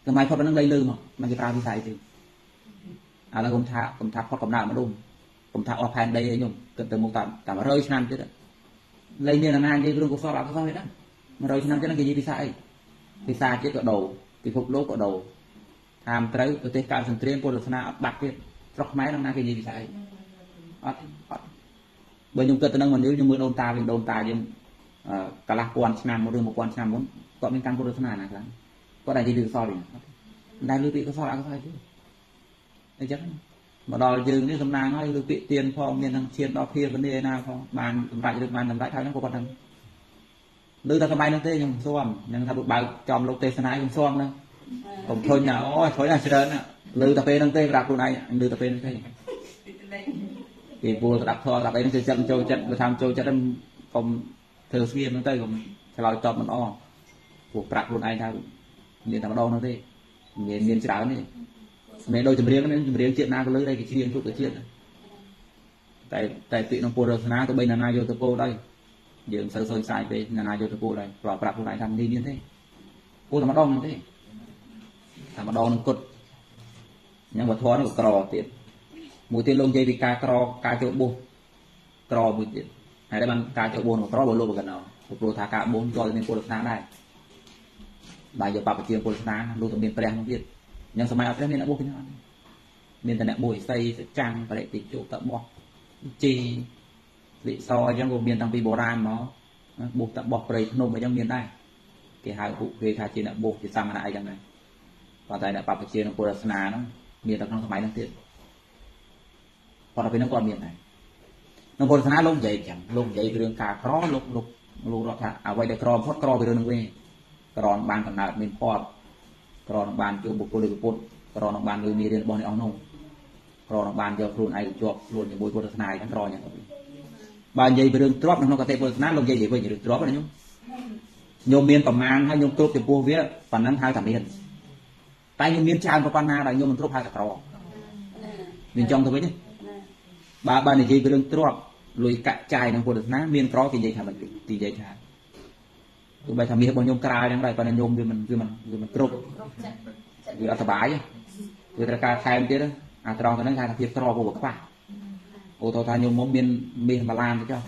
สมัยพอมันนั่งได้ลื้อมั้งมันจะตาพิสัยจริงอ่ะแล้วกลมทากลมทาพอดกลมหน้ามันรุ่มกลมทาออกแผ่นได้ยังเกิดเติมมุกตันแต่มาเรื่อยชั่นเท่าเลยเนี่ยนานๆจะเรื่องกุศลอากุศลเลยนะมาเรื่อยชั่นเท่านั้นก็ยิ่งพิสัยพิสัยเจ็บก็โดติดพกโลกก็โดทำไตรอุตติการสังเกตปวดลักษณะบักเก็ตรกไม้ลำนาเกยีวิสัยอัดอัดเบอร์ยงเกิดตะนังวันนี้ยงมือโดนตาเป็นโดนตายังกะลาปวนชนะมือเรื่องปวนชนะมันก็เป็นการปวดลักษณะนะครับก็ได้ยืดซอยอย่างได้ลือปีก็ซอยก็ซอยด้วยไอ้จังมาดอยืนนี่ตำนานให้ลือปีเตียนพอเมียนทางเชียนดอกเพียวันนี้นะพอบานตำรายจะบานตำรายท้ายนั่งกบกันลือตาสบายนั่งเต้ยังซ้อมยังทำบุญบ่ายจอมลงเตสนายยังซ้อมนะผมทนหนาวโอ้ยทนหนาวเชิญน่ะลือตะเปนั่งเต้รับตัวไหนลือตะเปนั่งเต้กี่บัวตัดทอตัดไปนั่งเต้จัดโจจัดมาทำโจจัดนั่นผมเธอเสียนั่งเต้ผมชะลอยจอมมันอ้อปวดปรักตัวไหนท่าเรียนธรรมดองนั่งเต้เรียนเรียนเช้านี่เมย์โดยจำเรียงนั่นจำเรียงเจียนนาก็เลยได้กี่เจียนทุกเจียนแต่แต่ติน้องปูรัตนาตัวใบนานาโยตโปได้เยื่อเสือโซนสายไปนานาโยตโปได้ปล่อยปรักตัวไหนทำนี่นี่เต้ปูธรรมดองนั่งเต้ธรรมดองนั่งกดยังวัดท้อนก็กรอติดมูติลงใจวิการกรอกาโจบุกรอบุติให้ได้มันกาโจบุก็กรอบนโลกกันเอาโปรธากาบุกรอจะเป็นโปรลักษณะได้ได้จะปรับเปลี่ยนโปรลักษณะรู้ตัวเป็นแปลงที่ยังสมัยอัพเดทเนี่ยบุกขึ้นมาเนี่ยแต่เนี่ยบุยใส่จังประเด็นติดจุกตะบอกจีลิซอยังบุกเมียนตั้งปีโบราณเนาะบุกตะบอกประเด็นนมยังเมียนได้เกี่ยหายบุกเกี่ยหายจีเนี่ยบุกจะสร้างอะไรกันเลยตอนใจเนี่ยปรับเปลี่ยนโปรลักษณะเนาะเมียนตะคองสมัยนั้นเตี้ยพอเราเป็นนักกรเมียนไหนนักกรศาสนาลงใหญ่จังลงใหญ่เรื่องการครอลกลกลูกเราถ้าเอาไว้ได้กรอพอดกรอไปเรื่องนึงเว้ยกรอบานขนาดเป็นพอดกรอบานโยบุโกลิกปุตกรอบานโดยมีเรียนบอลในอ่างนงกรอบานโยครูนไอจวบล้วนอย่างบุยโพธิ์ศาสนาทั้งกรออย่างนี้บานใหญ่ไปเรื่องตรอบนักนกกระเตะโพธิ์ศาสนาลงใหญ่ใหญ่ไปอย่างเรื่องตรอบอะไรยุ่งโยมเมียนต่อมาให้โยมตรอบจะปูเวียฝันนั้นท้ายสามเดือนแต่โยมเมียนชานประปานาได้โยมมันตรอบท้ายกับกรอเมียนจองตัวไว้เนี่ยบาบานในใจเป็นเรื่องตรวจลุยกระจายทางคนนะเมียนกรอกินใจขามันตีใจขาตัวใบทำมีขบวนโยมกลายอย่างไรตอนนั้นโยมคือมันคือมันคือมันกรุบคืออัตบายคือตระการแทนเจ้าอัตรองตอนนั้นการทำเพียบตรอกูบอกว่าโอทอทานโยมมเมียนเมียนมาลานเจ้า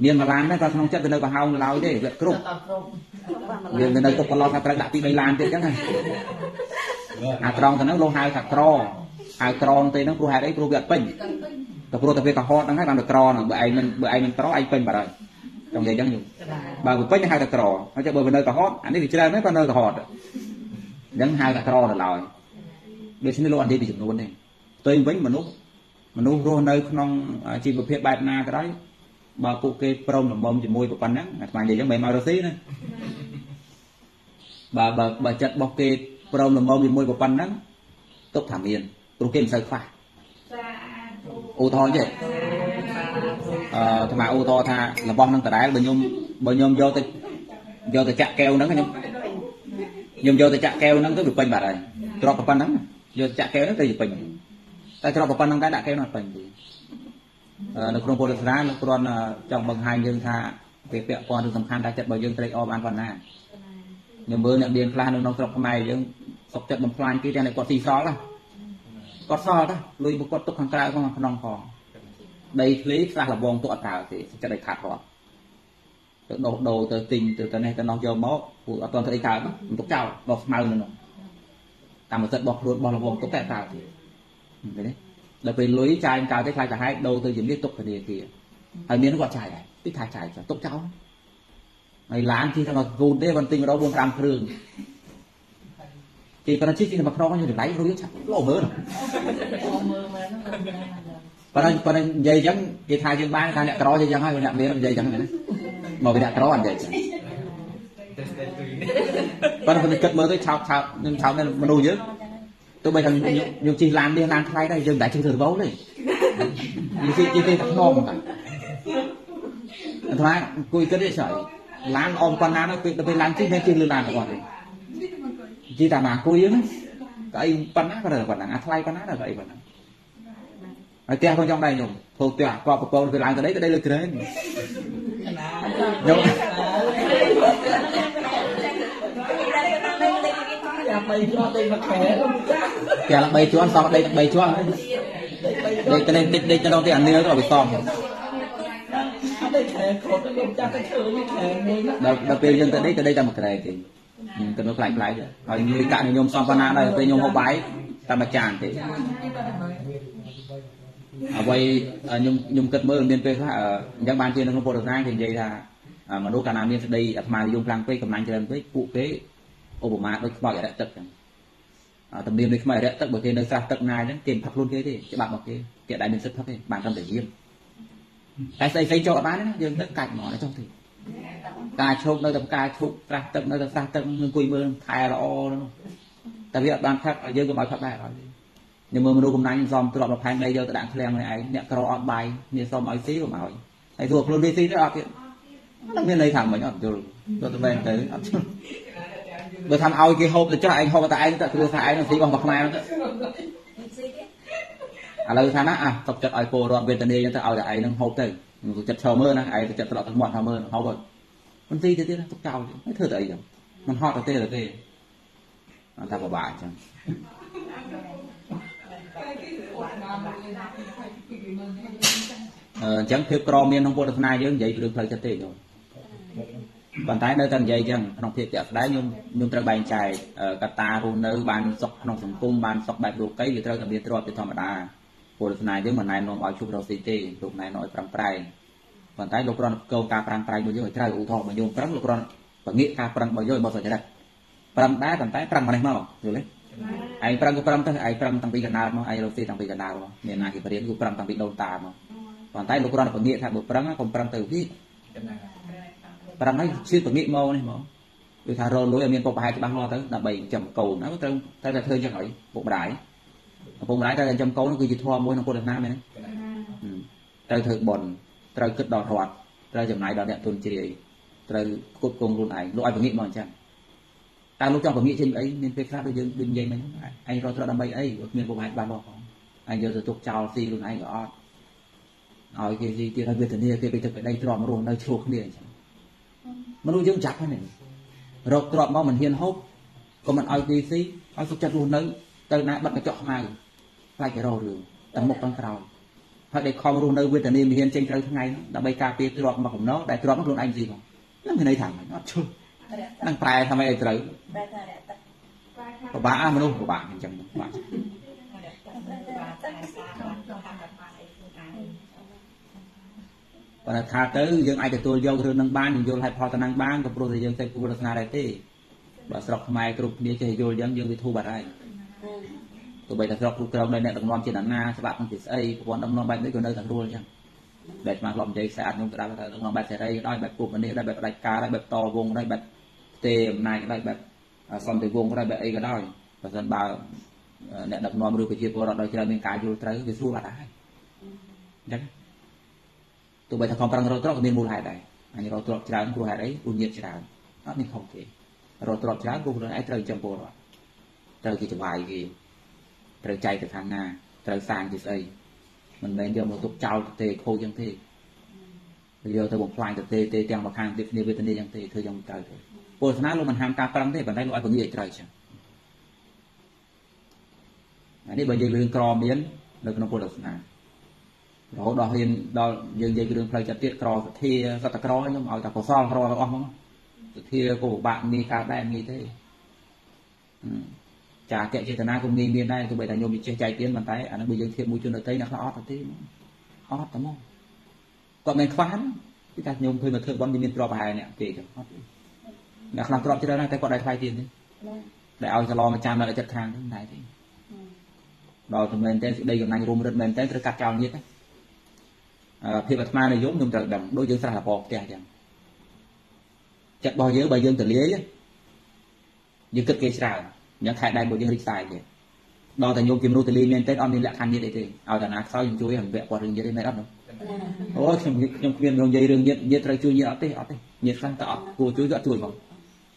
เมียนมาลานนั่นเราทำเจ้าเป็นเนื้อปลาเฮาเราได้แบบกรุบเมียนเป็นเนื้อตกปลาเราทำประดับตีใบลานเจ้าไงอัตรองตอนนั้นโลหะถักกรอไอ้กรอนเตยนั่งครูหายได้ครูเบียดเป็นแต่ครูตะเพียกระหอบนั่งให้มันตะกรอนเบอร์ไอ้มันเบอร์ไอ้มันตะร้อไอ้เป็นแบบไรตรงใจยังอยู่บางคนเป็นยังหายตะกรอนเขาจะเบอร์เป็นเนยกระหอบอันนี้ถือจะได้ไม่เป็นเนยกระหอบยังหายตะกรอนเราโดยเฉพาะอันที่เป็นจุดนู้นเองเตยเป็นมนุษย์มนุษย์รู้เนยขนมจีบประเภทแบบนาก็ได้บางคนเกย์ปรมหนุ่มบอมจีมวยประปันนั่งมาเดี๋ยวยังไม่มาเราซีนะบางบางบางจัดบางเกย์ปรมหนุ่มบอมจีมวยประปันนั่งตกถามเองตัวเก่งใส่ฝ่ายโอทอใช่ทำไมโอทอท่าระบองนั่งแต่ได้บ่ยมบ่ยมโยติโยติจะแก้วนั่งกันยมยมโยติจะแก้วนั่งก็หยุดเป็นแบบไรตรอกปันนั่งโยติจะแก้วนั่งก็หยุดเป็นแต่ตรอกปันนั่งได้ด่าแก้วนั่งเป็นในกรุงโพลิสนั้นกรุงจังหวัดไฮยังท่าเปรียบเทียบความสำคัญได้จัดบ่ยมเตยออมอันก่อนหน้าเนื้อเบอร์เนื้อเดียนคลานน้องตรอกทำไมยังสกจัดบ่มคลานกี่เดือนในกอดสี่ซอละก็ซอดนะลุยบุกตกทางกลางก็มาพนองคอได้เลี้ยสารบวงตัวอัตราสิจะได้ขาดหรอตัวโดโดตัวติงตัวตัวนี้ตัวน้องโยมอผู้อัตราตัวได้ขาดมันตกเจ้าดอกมาหนึ่งตามมาเสร็จบอกรวดบอลบวงตกแต่ตาสิไปนี่เราไปลุยใจกาวได้ใครจะให้โดตัวยิ่งเลี้ยตกคดีทีไอ้เมียนก็ใจที่ถ่ายใจจะตกเจ้าไอ้ล้านที่ทำมากูได้วันติงเราบวงตามเครื่องที่ประชิดที่มาครองอยู่ไหนรู้จักโลเมอร์หรอประเด็นประเด็นใหญ่จังกีฬาจีนบ้านการเนี่ยกรอใหญ่จังให้คนเนี่ยเมียมันใหญ่จังเลยนะบอกไปเนี่ยกรออันใหญ่จังประเด็นคนเกิดเมื่อที่ชาวชาวนึงชาวเนี่ยมันดูเยอะตัวไปทางยุจีลานเนี่ยลานใครได้ยังได้ชื่อถือเบ้าเลยยุจียุจีทั้งนองกันทำไมคุยก็ได้เฉยลานอมปานาเนี่ยคือเป็นลานที่ไม่จีนหรือลานก่อนจีตามาคุยเยอะนะก็ไอ้ปนักก็เลยปนักอะไรปนักอะไรปนัก ไอ้เตี้ยคนยังได้หนุ่มโผล่เตี้ยกว่าประโปรงคือหลังตัวนี้ก็ได้ลึกขึ้นหนุ่มแกลังใบชวนซ้อมได้ใบชวนเด็กจะได้เด็กจะโดนเตี้ยเนื้อก็ไปซ้อมเราเราเปลี่ยนยังแต่ได้แต่ได้จำอะไรกันกันมาหลายหลายเลยเอาอย่างนี้การโยมซ้อมปานาได้ไปโยมหัวใบตามอาจารย์ติเอาไว้โยมโยมเกิดเมื่อเดือนไปค่ะยังบานเชียนของโปรตุเกสเห็นใจท่ามาดูการนำเรียนได้อัตมาโยมพลังไปกำลังเจริญไปปุเป้โอบมาโดยเฉพาะอย่างแรกตึกตำเนียมโดยเฉพาะอย่างแรกตึกบางทีในซาตึกนายนั้นเตรียมพักรุ่นที่ที่จะบางบางทีเกี่ยได้เป็นสุดพักเลยบางทำแต่เยี่ยมแต่ใส่ใส่โจทย์บ้านนั้นยังตึกกัดหมอในช่องที่กาชุกเราทำกาชุกตรักตึกเราทำซาตึกมันคุยเมืองไทยเราแต่พี่บางพักเยอะก็ไม่พักได้เราเนี่ยเมืองมันดูกำลังยังซ้อมตลอดเราพายในเดียวแต่ด่างแคลงในไอ้เนี่ยกระออดใบเนี่ยซ้อมไอ้ซีของเราไอ้ตัวคนดีซีได้ออกเนี่ยนักเรียนเลยถามเหมือนอ่ะดูดูตัวเองแต่เดี๋ยวทำเอากี่โฮมจะเจาะไอ้โฮมตาไอ้จะตัวสายน้องสีบางบักไม้น้องอะไรท่านะอ่ะตบจัดไอโฟรอเวนตันเดียจะเอาแต่ไอ้น้องโฮมเตยจัดเชอร์เมอร์นะไอ้จัดตลอดทั้งหมดเชอร์เมอร์เขาแบบมันซีเตี้ยนะตุ๊กเจ้าไม่เธอแต่ไอ้ยังมันฮอตเตี้ยเลยเตี้ยทำบ่ายจังเออจังเพียบกรอเมียนของโบราณนายเยอะใหญ่เรื่องเพลย์จะเตี้ยอยู่บรรทัดเนื้อตั้งใจยังขนมเพียบจะได้ยมยมตระบายใจกตารูนเนื้อบานสกขนมสังกุมบานสกแบบดูไก่อยู่เท่ากับเดือดร้อนเป็นธรรมดาโบราณนายเยอะเหมือนนายนมเอาชุบเราซีตี้ลูกนายน้อยปรางไพรบรรทัดลูกกรอนเกากาปรางไพรมันเยอะเหมือนไทยอุทองมันยมปรางลูกกรอนแบบนี้กาปรางมันเยอะบอสจะได้ปรางได้บรรทัดปรางมาไหนมาหรออยู่เลยไอ้ปรางก็ปรางตั้งไอ้ปรางตั้งปีกันดาวมั้งไอ้เราซีตั้งปีกันดาวมั้งเนี่ยนายกี่ประเดี๋ยวกูปรางตั้งปีโดนตามั้งบรรทัดลูกกรอนแบบนี้ถ้าบุปรางก็ปรางเติมพี่ปรางให้ชื่อตัวนี้โมนี่หมอดูทารอนรู้อย่างนี้ปกปลายจะบังรอตั้งแต่ใบจำโกนนะก็ตั้งตั้งแต่เธอจะหอยปกปลายปกปลายตั้งแต่จำโกนนั่นคือจิตทอมวยของคนดังนั้นไหมตั้งเธอบนตั้งกึศดอถอดตั้งจำนายดอเนี่ยตุนเจียตั้งกดกงรุ่นไอ้รู้ไอ้ตัวนี้มองจังตั้งรู้จังตัวนี้เช่นไอ้เนี่ยเพคราดด้วยยืนดึงใยมันไอ้รอตั้งแต่ใบไอ้เนี่ยปกปลายบังรอของไอ้เยอะจะตกเจ้าซีรุ่นไอ้ก็อ๋อไอ้ที่ที่ทำเวทเนี่ยที่ไปถึงไปได้ตรอมรวมได้โชคเนี่ยมันรู้เยอะจัดแค่ไหนเราตรวจมองมันเฮียนฮกก็มันเอาดีซีเอาสุขจัดรูนนั้นแต่หน้าบัดกระจอกมาไล่แกเราเรื่องแต่หมกตั้งเราถ้าได้คอมรูนนั้นเวทนี้มันเฮียนเจงใจทั้งไงนะแต่ใบกาเปียตรวจมาของน้องได้ตรวจมาโดนไอ้สิของนั่นคือในถังมันนัดชุดนั่งปลายทำไมไอ้ตรวจบ้ามันรู้บ้ามันจังบ้าปัญหาเต๋อยังไอแต่ตัวโยกเรื่องนางบ้านโยนให้พอตะนางบ้านกับโปรตีนยังใส่กุบลักษณะได้ตีบัตรสลบทำไมกรุ๊ปนี้จะโยนยังยังไปทูบัตรได้ตัวใบแต่สลบกรุ๊ปเราในแนวตะนอมเจนหน้าสลับมันติดไอ้พวกน้ำนองใบไม่ควรได้ถังรัวจังแบบมาหลอมใจสะอาดนุ่มกระด้างตะนอมใบใส่ได้ได้แบบกรุ๊ปอันนี้ได้แบบรายการได้แบบต่อวงได้แบบเตะนายได้แบบซ้อมเตะวงได้แบบไอ้ก็ได้บัตรสันบ่าวแนวตะนอมดูไปเชียร์โปรตีนโดยเฉลี่ยเป็นการโยนเต๋อไปสู้บัตรได้ตัวใบทองปรางเราตรอกมีมูลหายใดอันนี้เราตรอกจานกูหายใดอุ่นเย็นจานนั่นนี่ของเก๋เราตรอกจานกูเราไอ้เตยจำโบราณเตยกิจวัยกี่เตยใจแต่ทางหน้าเตยสร้างกิจไอมันเป็นเดียวมันตกเจ้าเตยโคยังเตยเดียวเตยบ่งพลายเตยเตยเตียงมาคางเตยนี่เวทนี่ยังเตยเธอยังเตยโบสถ์นั้นลงมันทำการปรางเตยแบบได้ลงไอ้คนนี้เตยใช่อันนี้ใบยืนเรื่องกรอมเบี้ยนโดยขนมโบราณเราดอกเห็นดอกยังยังเรื่องเพลย์จะเตี้ยกรอสเทียสตะกรอยน้องเอาจากกระซ้อนกรอแล้วอ้อมมั้งเทียกูบะมีการได้มีได้จากแกะเจตนากูมีมีได้ตัวใบตาโยมมีใจใจเตี้ยมันไตอันนั้นมียังเทียมูจนเตี้ยนักละออดเตี้ยออดแต่โม่ก็เป็นคว้านที่ตาโยมเคยมาเทิดบอลมีมีกรอบหายเนี่ยเก๋จังนักละกรอบจะได้แต่ก็ได้ไฟเตี้ยนี่ได้เอาจะรอมาจามแล้วจัดทางทั้งไหนที่เราทำเงินเต้นได้กับนายรวมรวมเงินเต้นจะกัดเจ้านี้เพียบมาในยุคยมจัดดังโดยยังสถาบันแก่ยังจัดบอเยอะใบยังแต่เลี้ยยังเกิดเกษรายังขายได้บนยังริษายเนี่ยดอแต่โยมกิมรูแต่เลี้ยเมนเต้นออนนี่แหละคันนี้ได้เองเอาแต่นักเศร้ายังช่วยหันแวะกว่าเรื่องเยอะได้ไหมรับเนาะโอ้ยยังยังเรียนเรื่องเยอะเรื่องเยอะเยอะอะไรช่วยเยอะเอาเต้เอาเต้เยอะขั้นต่อกูช่วยก็ช่วยมั้ง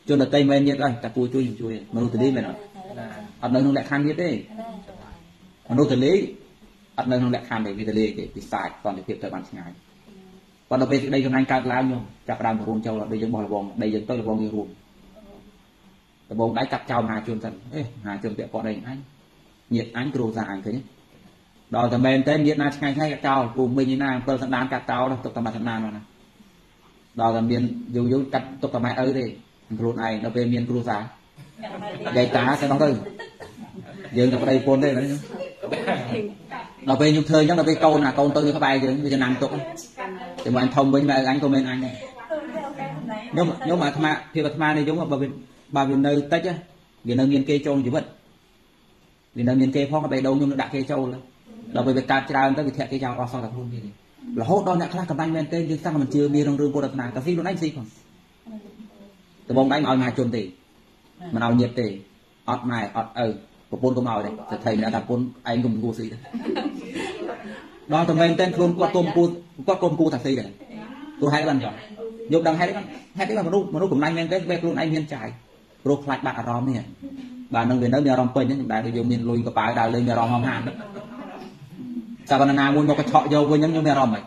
จนแต่เต้เมนเยอะเลยแต่กูช่วยยังช่วยมารูแต่เลี้ยเมนเนาะเอาเรื่องนั่นแหละคันนี้ได้มารูแต่เลี้ย อันนั้นแหละข้ามไปวิตาลีเกติสายตอนเด็กเก็บเติมมันง่ายวันเราไปได้ยังไงการล้างอยู่จับรามรวมเจ้าเราได้ยังบ่อระวงได้ยังต้นระวงยังรวมระวงได้จับเจ้าหาจนสันเอ้หาจนเด็กพอได้ยังไงเหยียดอันกรูซาอันเคยเนี่ยดอกแต่เบนเต้นเหยียดนาช่างให้กับเจ้าปูมีนี่นางเติมสันดานกับเจ้าตกตะมาสันดานมานะดอกแต่เบียนอยู่อยู่กัดตกตะมาเอ้ยดิกรูไอเราไปเบียนกรูซาใหญ่จ้าใช่น้องเต้ยยังเราไปได้ปนได้นะเราไปยุคเธอยังเราไปโกนนะโกนตัวนี้เข้าไปเดี๋ยวมันจะนางตกแต่วันทอมเป็นแบบอันก็เป็นอันเนี่ยย้อมย้อมมาธรรมะที่ธรรมะนี่ย้อมมาบาบินบาบินเนอร์เตจเดี๋ยวเนอร์เมียนเกย์โจนอยู่บ้านเดี๋ยวเนอร์เมียนเกย์พ่อเขาไปโดนย้อมดักเกย์โจนเลยเราไปไปการจราจรต้องไปแทะเกย์โจนออกซองกับพวกนี้เราโหดโดนเนี่ยคลาสกับบ้านเมียนเกย์ยึดสร้างมันเจือมีเรื่องเรื่องโบราณกับซีรุ่นไอ้ซีของแต่บางได้มาเอางานจนตีมันเอาเงียบตีอดไม่อดเออกับปนก็มาเลยแต่ไทยเนี่ยกับปนไอ้กลุ่มกูซีđó t h ầ bên tên luôn qua tôm cu qua tôm cu thật gì đấy tôi hay lần rồi nhục đằng hay đấy con hay đấy con mà nút mà nút cũng anh em cái bên luôn anh miền trái rồi lại bạn rom này bạn đang về nơi miền rom quên đấy đại đội miền lui cái bài đại lên miền rom hông hàn sao bạn nào muốn có cái thọ dâu quên nhắm nhắm miền rom này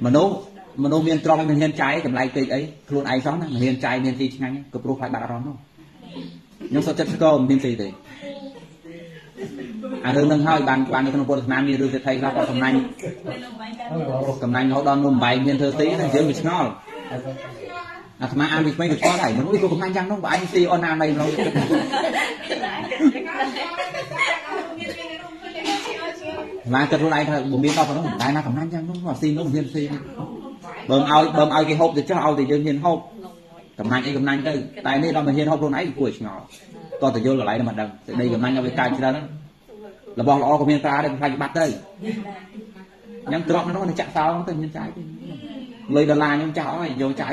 mà nút mà nút miền trong miền trái cầm lại cái ấy luôn anh sống này miền trái miền gì ngay cái rồi lại bạn rom không nhưng sao chất cơ miền gì đấyเรื่องนึงให้บางบางในขนมโบราณมีเรื่องเศรษฐีเราก็กำนันกำนันเขาดอนนุ่มใบเมียนเธอตีนั่นเยอะมิชนอลอาตมาอ่านมิชไม่ถูกข้อไหนมันอุ้ยกูกำนันยังน้องบ่ายซีออนานอะไรเรามาจะรู้ไรเธอบุ๋มมีต่อเขาต้องได้นะกำนันยังน้องบ่ายซีน้องเทียนซีเบิ่มเอาเบิ่มเอากี่หกแต่เจ้าเอาแต่เยอะเทียนหกกำนันไอ้กำนันก็ตายนี่เราเป็นเทียนหกโดนไอ้กูชนอลก็แต่เยอะอะไรนั่นมันดังแต่ในกำนันเอาไปการที่เราเราบอกเราออกเมียนตาได้เป็นไฟบัตเลยยังตรอกนั่นว่าจะเศร้าต้องเมียนใจเลยดารายังเจ้าอ้อยโยใจ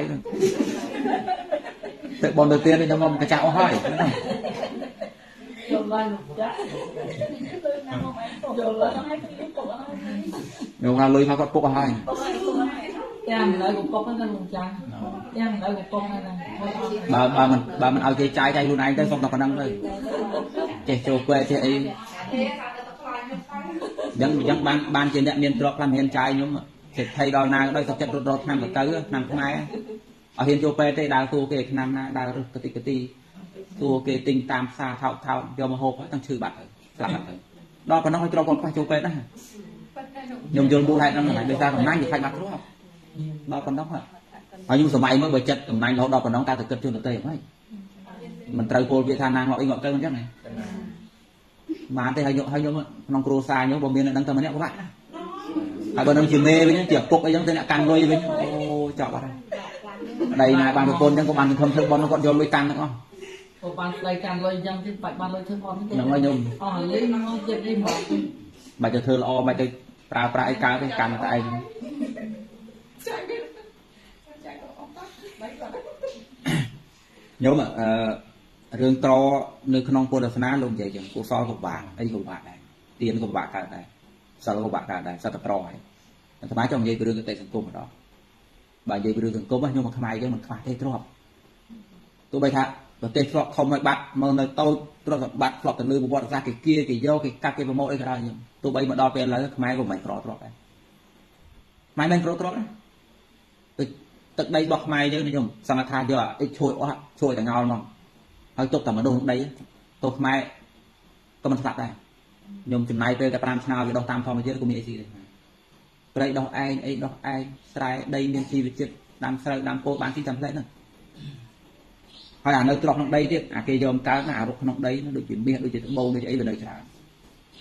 แต่บอลเดือดเตี้ยเลยจะมองกระเจ้าห้อยเดี๋ยวเราเลยเขาก็ปลุกห้อยย่างเลยผมปลุกนั่นนั่นผมใจย่างเลยผมปลุกนั่นนั่นบ่าบ่ามันบ่ามันเอาใจใจใจรุ่นไหนได้ส่งต่อกันนั่งเลยใจโจกเลยใจยังยังบางบางเจนเมียนตรอกลำเห็นใจนุ่มเสร็จไทยดอนนาได้สับจัดรถรถนำกับเต๋อนำข้างในเอาเห็นโจเปเตดาวตัวเกตนำนาดาวกติกติตัวเกติงตามซาเท่าเท่าเดียวมาโฮก็ต้องชื่อบัตรสลับบัตรดอกคนน้องเขาจะรอคนไปโจเปนะยมยนบูไลนั่งไหนเดี๋ยวตาของนั่งอยู่ไทยบัตรรึเปล่าดอกคนน้องอะอายุสมัยเมื่อใบจัดของนั่งเราดอกคนน้องตาตะเกิดจนเตยไหมมันเตยโคลเวทานาเราเองก็เตยมันยังไงmà thế hay nhộn hay nhộn non cua xài nhộn bò miên đang tâm này các bạn, hai bên đang chìm mê với những tiệc cục ấy giống thế này càng lôi với, ô chào bạn đây này bạn một con đang có bàn thơm thơm bò nó còn cho lôi càng nữa không? Bàn lôi càng lôi dăm trên bạch bàn lôi thơm bò nó còn nhôm. Ở lấy nó dệt đi mà. Bà cho thơ là o bà cho pra pra ai cá cái càng là ai? Nhớ mà.เรื่องตรอเนื้อขนมโพดสนาลงใจจังกูซ้อนกับบาทไอ้กับบาทได้เตียนกับบาทได้สารกับบาทได้สารตรอให้ธรรมะจังยี่ไปเรื่องเตะสังคมมาดอกบางยี่ไปเรื่องสังคมว่าโยมขมายยังมันขมายเตะตรอบตัวไปทะตัวเตะตรอบคอมไม่บัดมันเลยโตตรอบบัดตรอบแต่ลืมบอกซาเกี่ยกี่ย่อกี่กักกี่ประโมทอะไรก็ได้ยังตัวไปมาดอกเป็นอะไรขมายก็ไม่ตรอตรอบได้ไม่เป็นตรอตรอบนะตึกใดบอกขมายเยอะนิยมสังฆทานเยอะไอ้ช่วยว่าช่วยแต่เงาหน่อยเอาจบแต่มาโดนได้ตกไม้ก็มันสับได้ยมจุดไหนไปกับตามชาวไปดอกตามทอมไปเยอะก็มีไอซีเลยไปดอกไอไอดอกไอสไลด์ได้เมียนซีไปเจ็ดดำสไลด์ดำโกบางที่จำได้นั่นพอหลังเราตรอกนกได้ที่อาเกยยมตาหน้าบุกนกได้นั่นดูจีนเมียดูจีนโบดูจีนไอเป็นเลยจ้า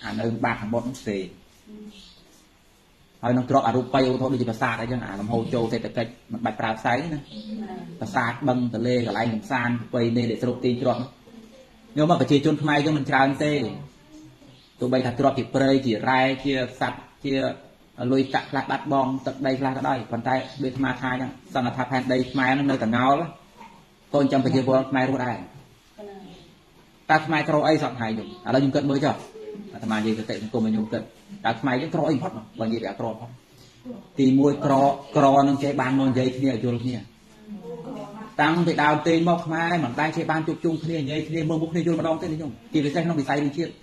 อ่านเรื่องบางบทเสกพอหลังตรอกอารุปไปโอทอดูจีนภาษาได้ยังอ่านลำโพโจเสกแต่เกิดมันใบปราบไซนะภาษาบังตะเลกับไรของซานไปในเด็กสรุปตีนตรอกโยมว่าประชาชนทำไมก็มันจานเต้ตัวใบถัดตรอกจีบเปรย์จีไรจีสัตว์จีลุยจักรลัดบองตัดใดลาก็ได้คนไทยเดินมาทายนะสังกัดทางใดทำไมนั่นเลยแต่เงาแล้วต้นจำประชาชนทำไมรู้ได้ตาทำไมตรอกไอ้สัตว์หายอยู่เรายุ่งเกินเมื่อเจ้าทำไมยังเตะตัวมันยุ่งเกินตาทำไมยังตรอกไอ้พัดบางทีแบบตรอกตีมวยกรอกรอนั่งใจบางนอนใจเนี่ยโยนเนี่ยตั้งไปดาวเตยมอกมาเหมือนได้ใช้บ้านจุกจุงเคลียร์ยัยเคลียร์เมืองบุกเคลียร์โยนมาดองเตยนิยมตีไปใส่น้องไปใส่ดิเชียร์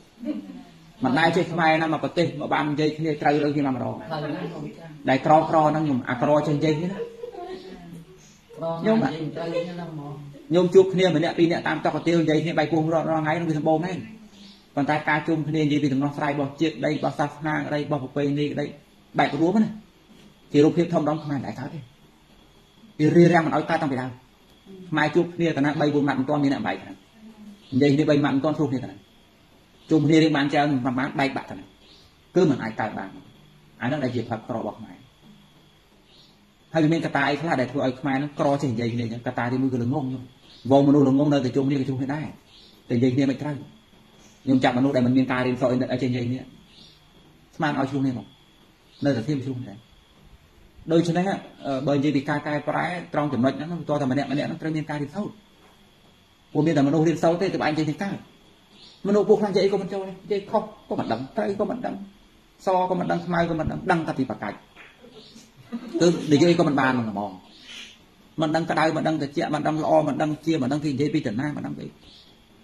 มันได้เช่นไรนะมาปฏิมาบานเช่นที่ใจเราที่มันรอได้ครอครอนั่งยมอ่ะครอเช่นเช่นนี้นะยมอ่ะยมจุกเนี่ยเหมือนเนี่ยปีเนี่ยตามตอกเตียวเช่นนี้ใบกุ้งรอรอไงต้องไปทำโบแม่ก่อนตายกาจุ่มเนี่ยเช่นนี้ถึงน้องใส่บ่อเจี๊ยบได้บ่อซาฟนาได้บ่อผุเปนี่ได้ใบกระรู้มันที่รูปเพียบทำร้องมาได้ครับที่เรียแรงมันเอาตาต้องไปดาวมาจุกเนี่ยแต่นั้นใบบุญมันก้อนนี่เนี่ยใบกันเช่นนี้ใบมันก้อนทุกเนี่ยแต่นั้นจุ่มเรียนบางเจ้าบางบ้านใบบาทนะก็เหมือนไอ้ตายบางไอ้นั่นได้เกี่ยวกับกรอบอกหมายให้เป็นกระตาไอ้ขลาดได้ถูกไอ้หมายนั้นกรอเฉยๆเนี่ยกระตาที่มือก็หลงงงอยู่วงมนุษย์หลงงงเลยแต่จุ่มนี่ก็จุ่มให้ได้แต่เฉยๆเนี่ยไม่ใช่ยังจับมนุษย์ได้มันมีตาเรียนสอนไอ้เฉยๆเนี่ยสมานเอาช่วงนี้หมดเลยแต่ที่ไม่ช่วงไหนโดยฉะนั้นเบอร์เจดีกายกายปลายตรองจุดนั้นนั่นตัวธรรมเนี่ยมันเนี่ยนั่นเตรียมมีตาเรียนเศร้าผมมีแต่มนุษย์เรียนเศร้าเต้แต่ไอ้เฉยๆมันอุปกรณ์ใจก็มันโจเลยใจครอบก็มันดังใจก็มันดังซอก็มันดังทำลายก็มันดังดังกติปากายคือเดี๋ยวใจก็มันบานมันมองมันดังกระไดมันดังตะเจี๊ยมันดังละอมันดังเจี๊ยมันดังที่ใจพิจารณามันดังไป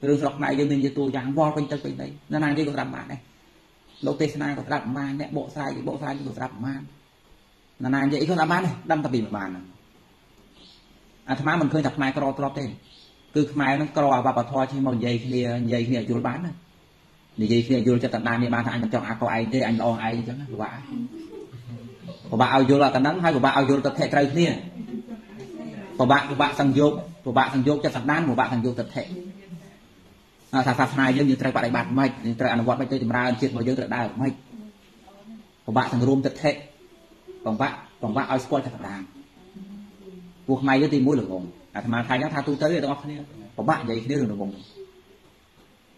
เรื่องหลอกไหนเรื่องหนึ่งจะตัวอย่างวอลเป็นจะเป็นไหนนานๆที่ก็รับมาเนี่ยโลกเทศนาก็รับมาเนี่ยโบสายโบสายก็รับมานานๆใจก็รับมาเนี่ยดังกติปากายอาตมามันเคยจับไม้กรอตรอบเต้คือหมายนั้นกรอบบาปทอใช่ไหมใหญ่เนี่ยใหญ่เนี่ยจุลบ้านน่ะใหญ่เนี่ยจุลจะตัดนานเนี่ยมาทางอันจังอาโกไอเดอันอองไอจังนะว่าพอบะเอาโยละตันนั้นให้พอบะเอาโยละตัดแทะไตรเนี่ยพอบะพอบะสังโยกพอบะสังโยกจะตัดนานพอบะสังโยกตัดแทะศาสนายังอยู่ไตรปฏิบัติไม่ไตรอนุวัตไม่ได้จำราอันเชื่อมาเยอะแต่ได้ไม่พอบะสังรวมตัดแทะพอบะพอบะเอาสปอร์ตจะตัดนานพวกไม่ก็ตีมุ้ยหลงอาตมาทายยังทาตูเตยต้องออกเนี่ยผมบ้าใหญ่เรื่องหนึ่งวง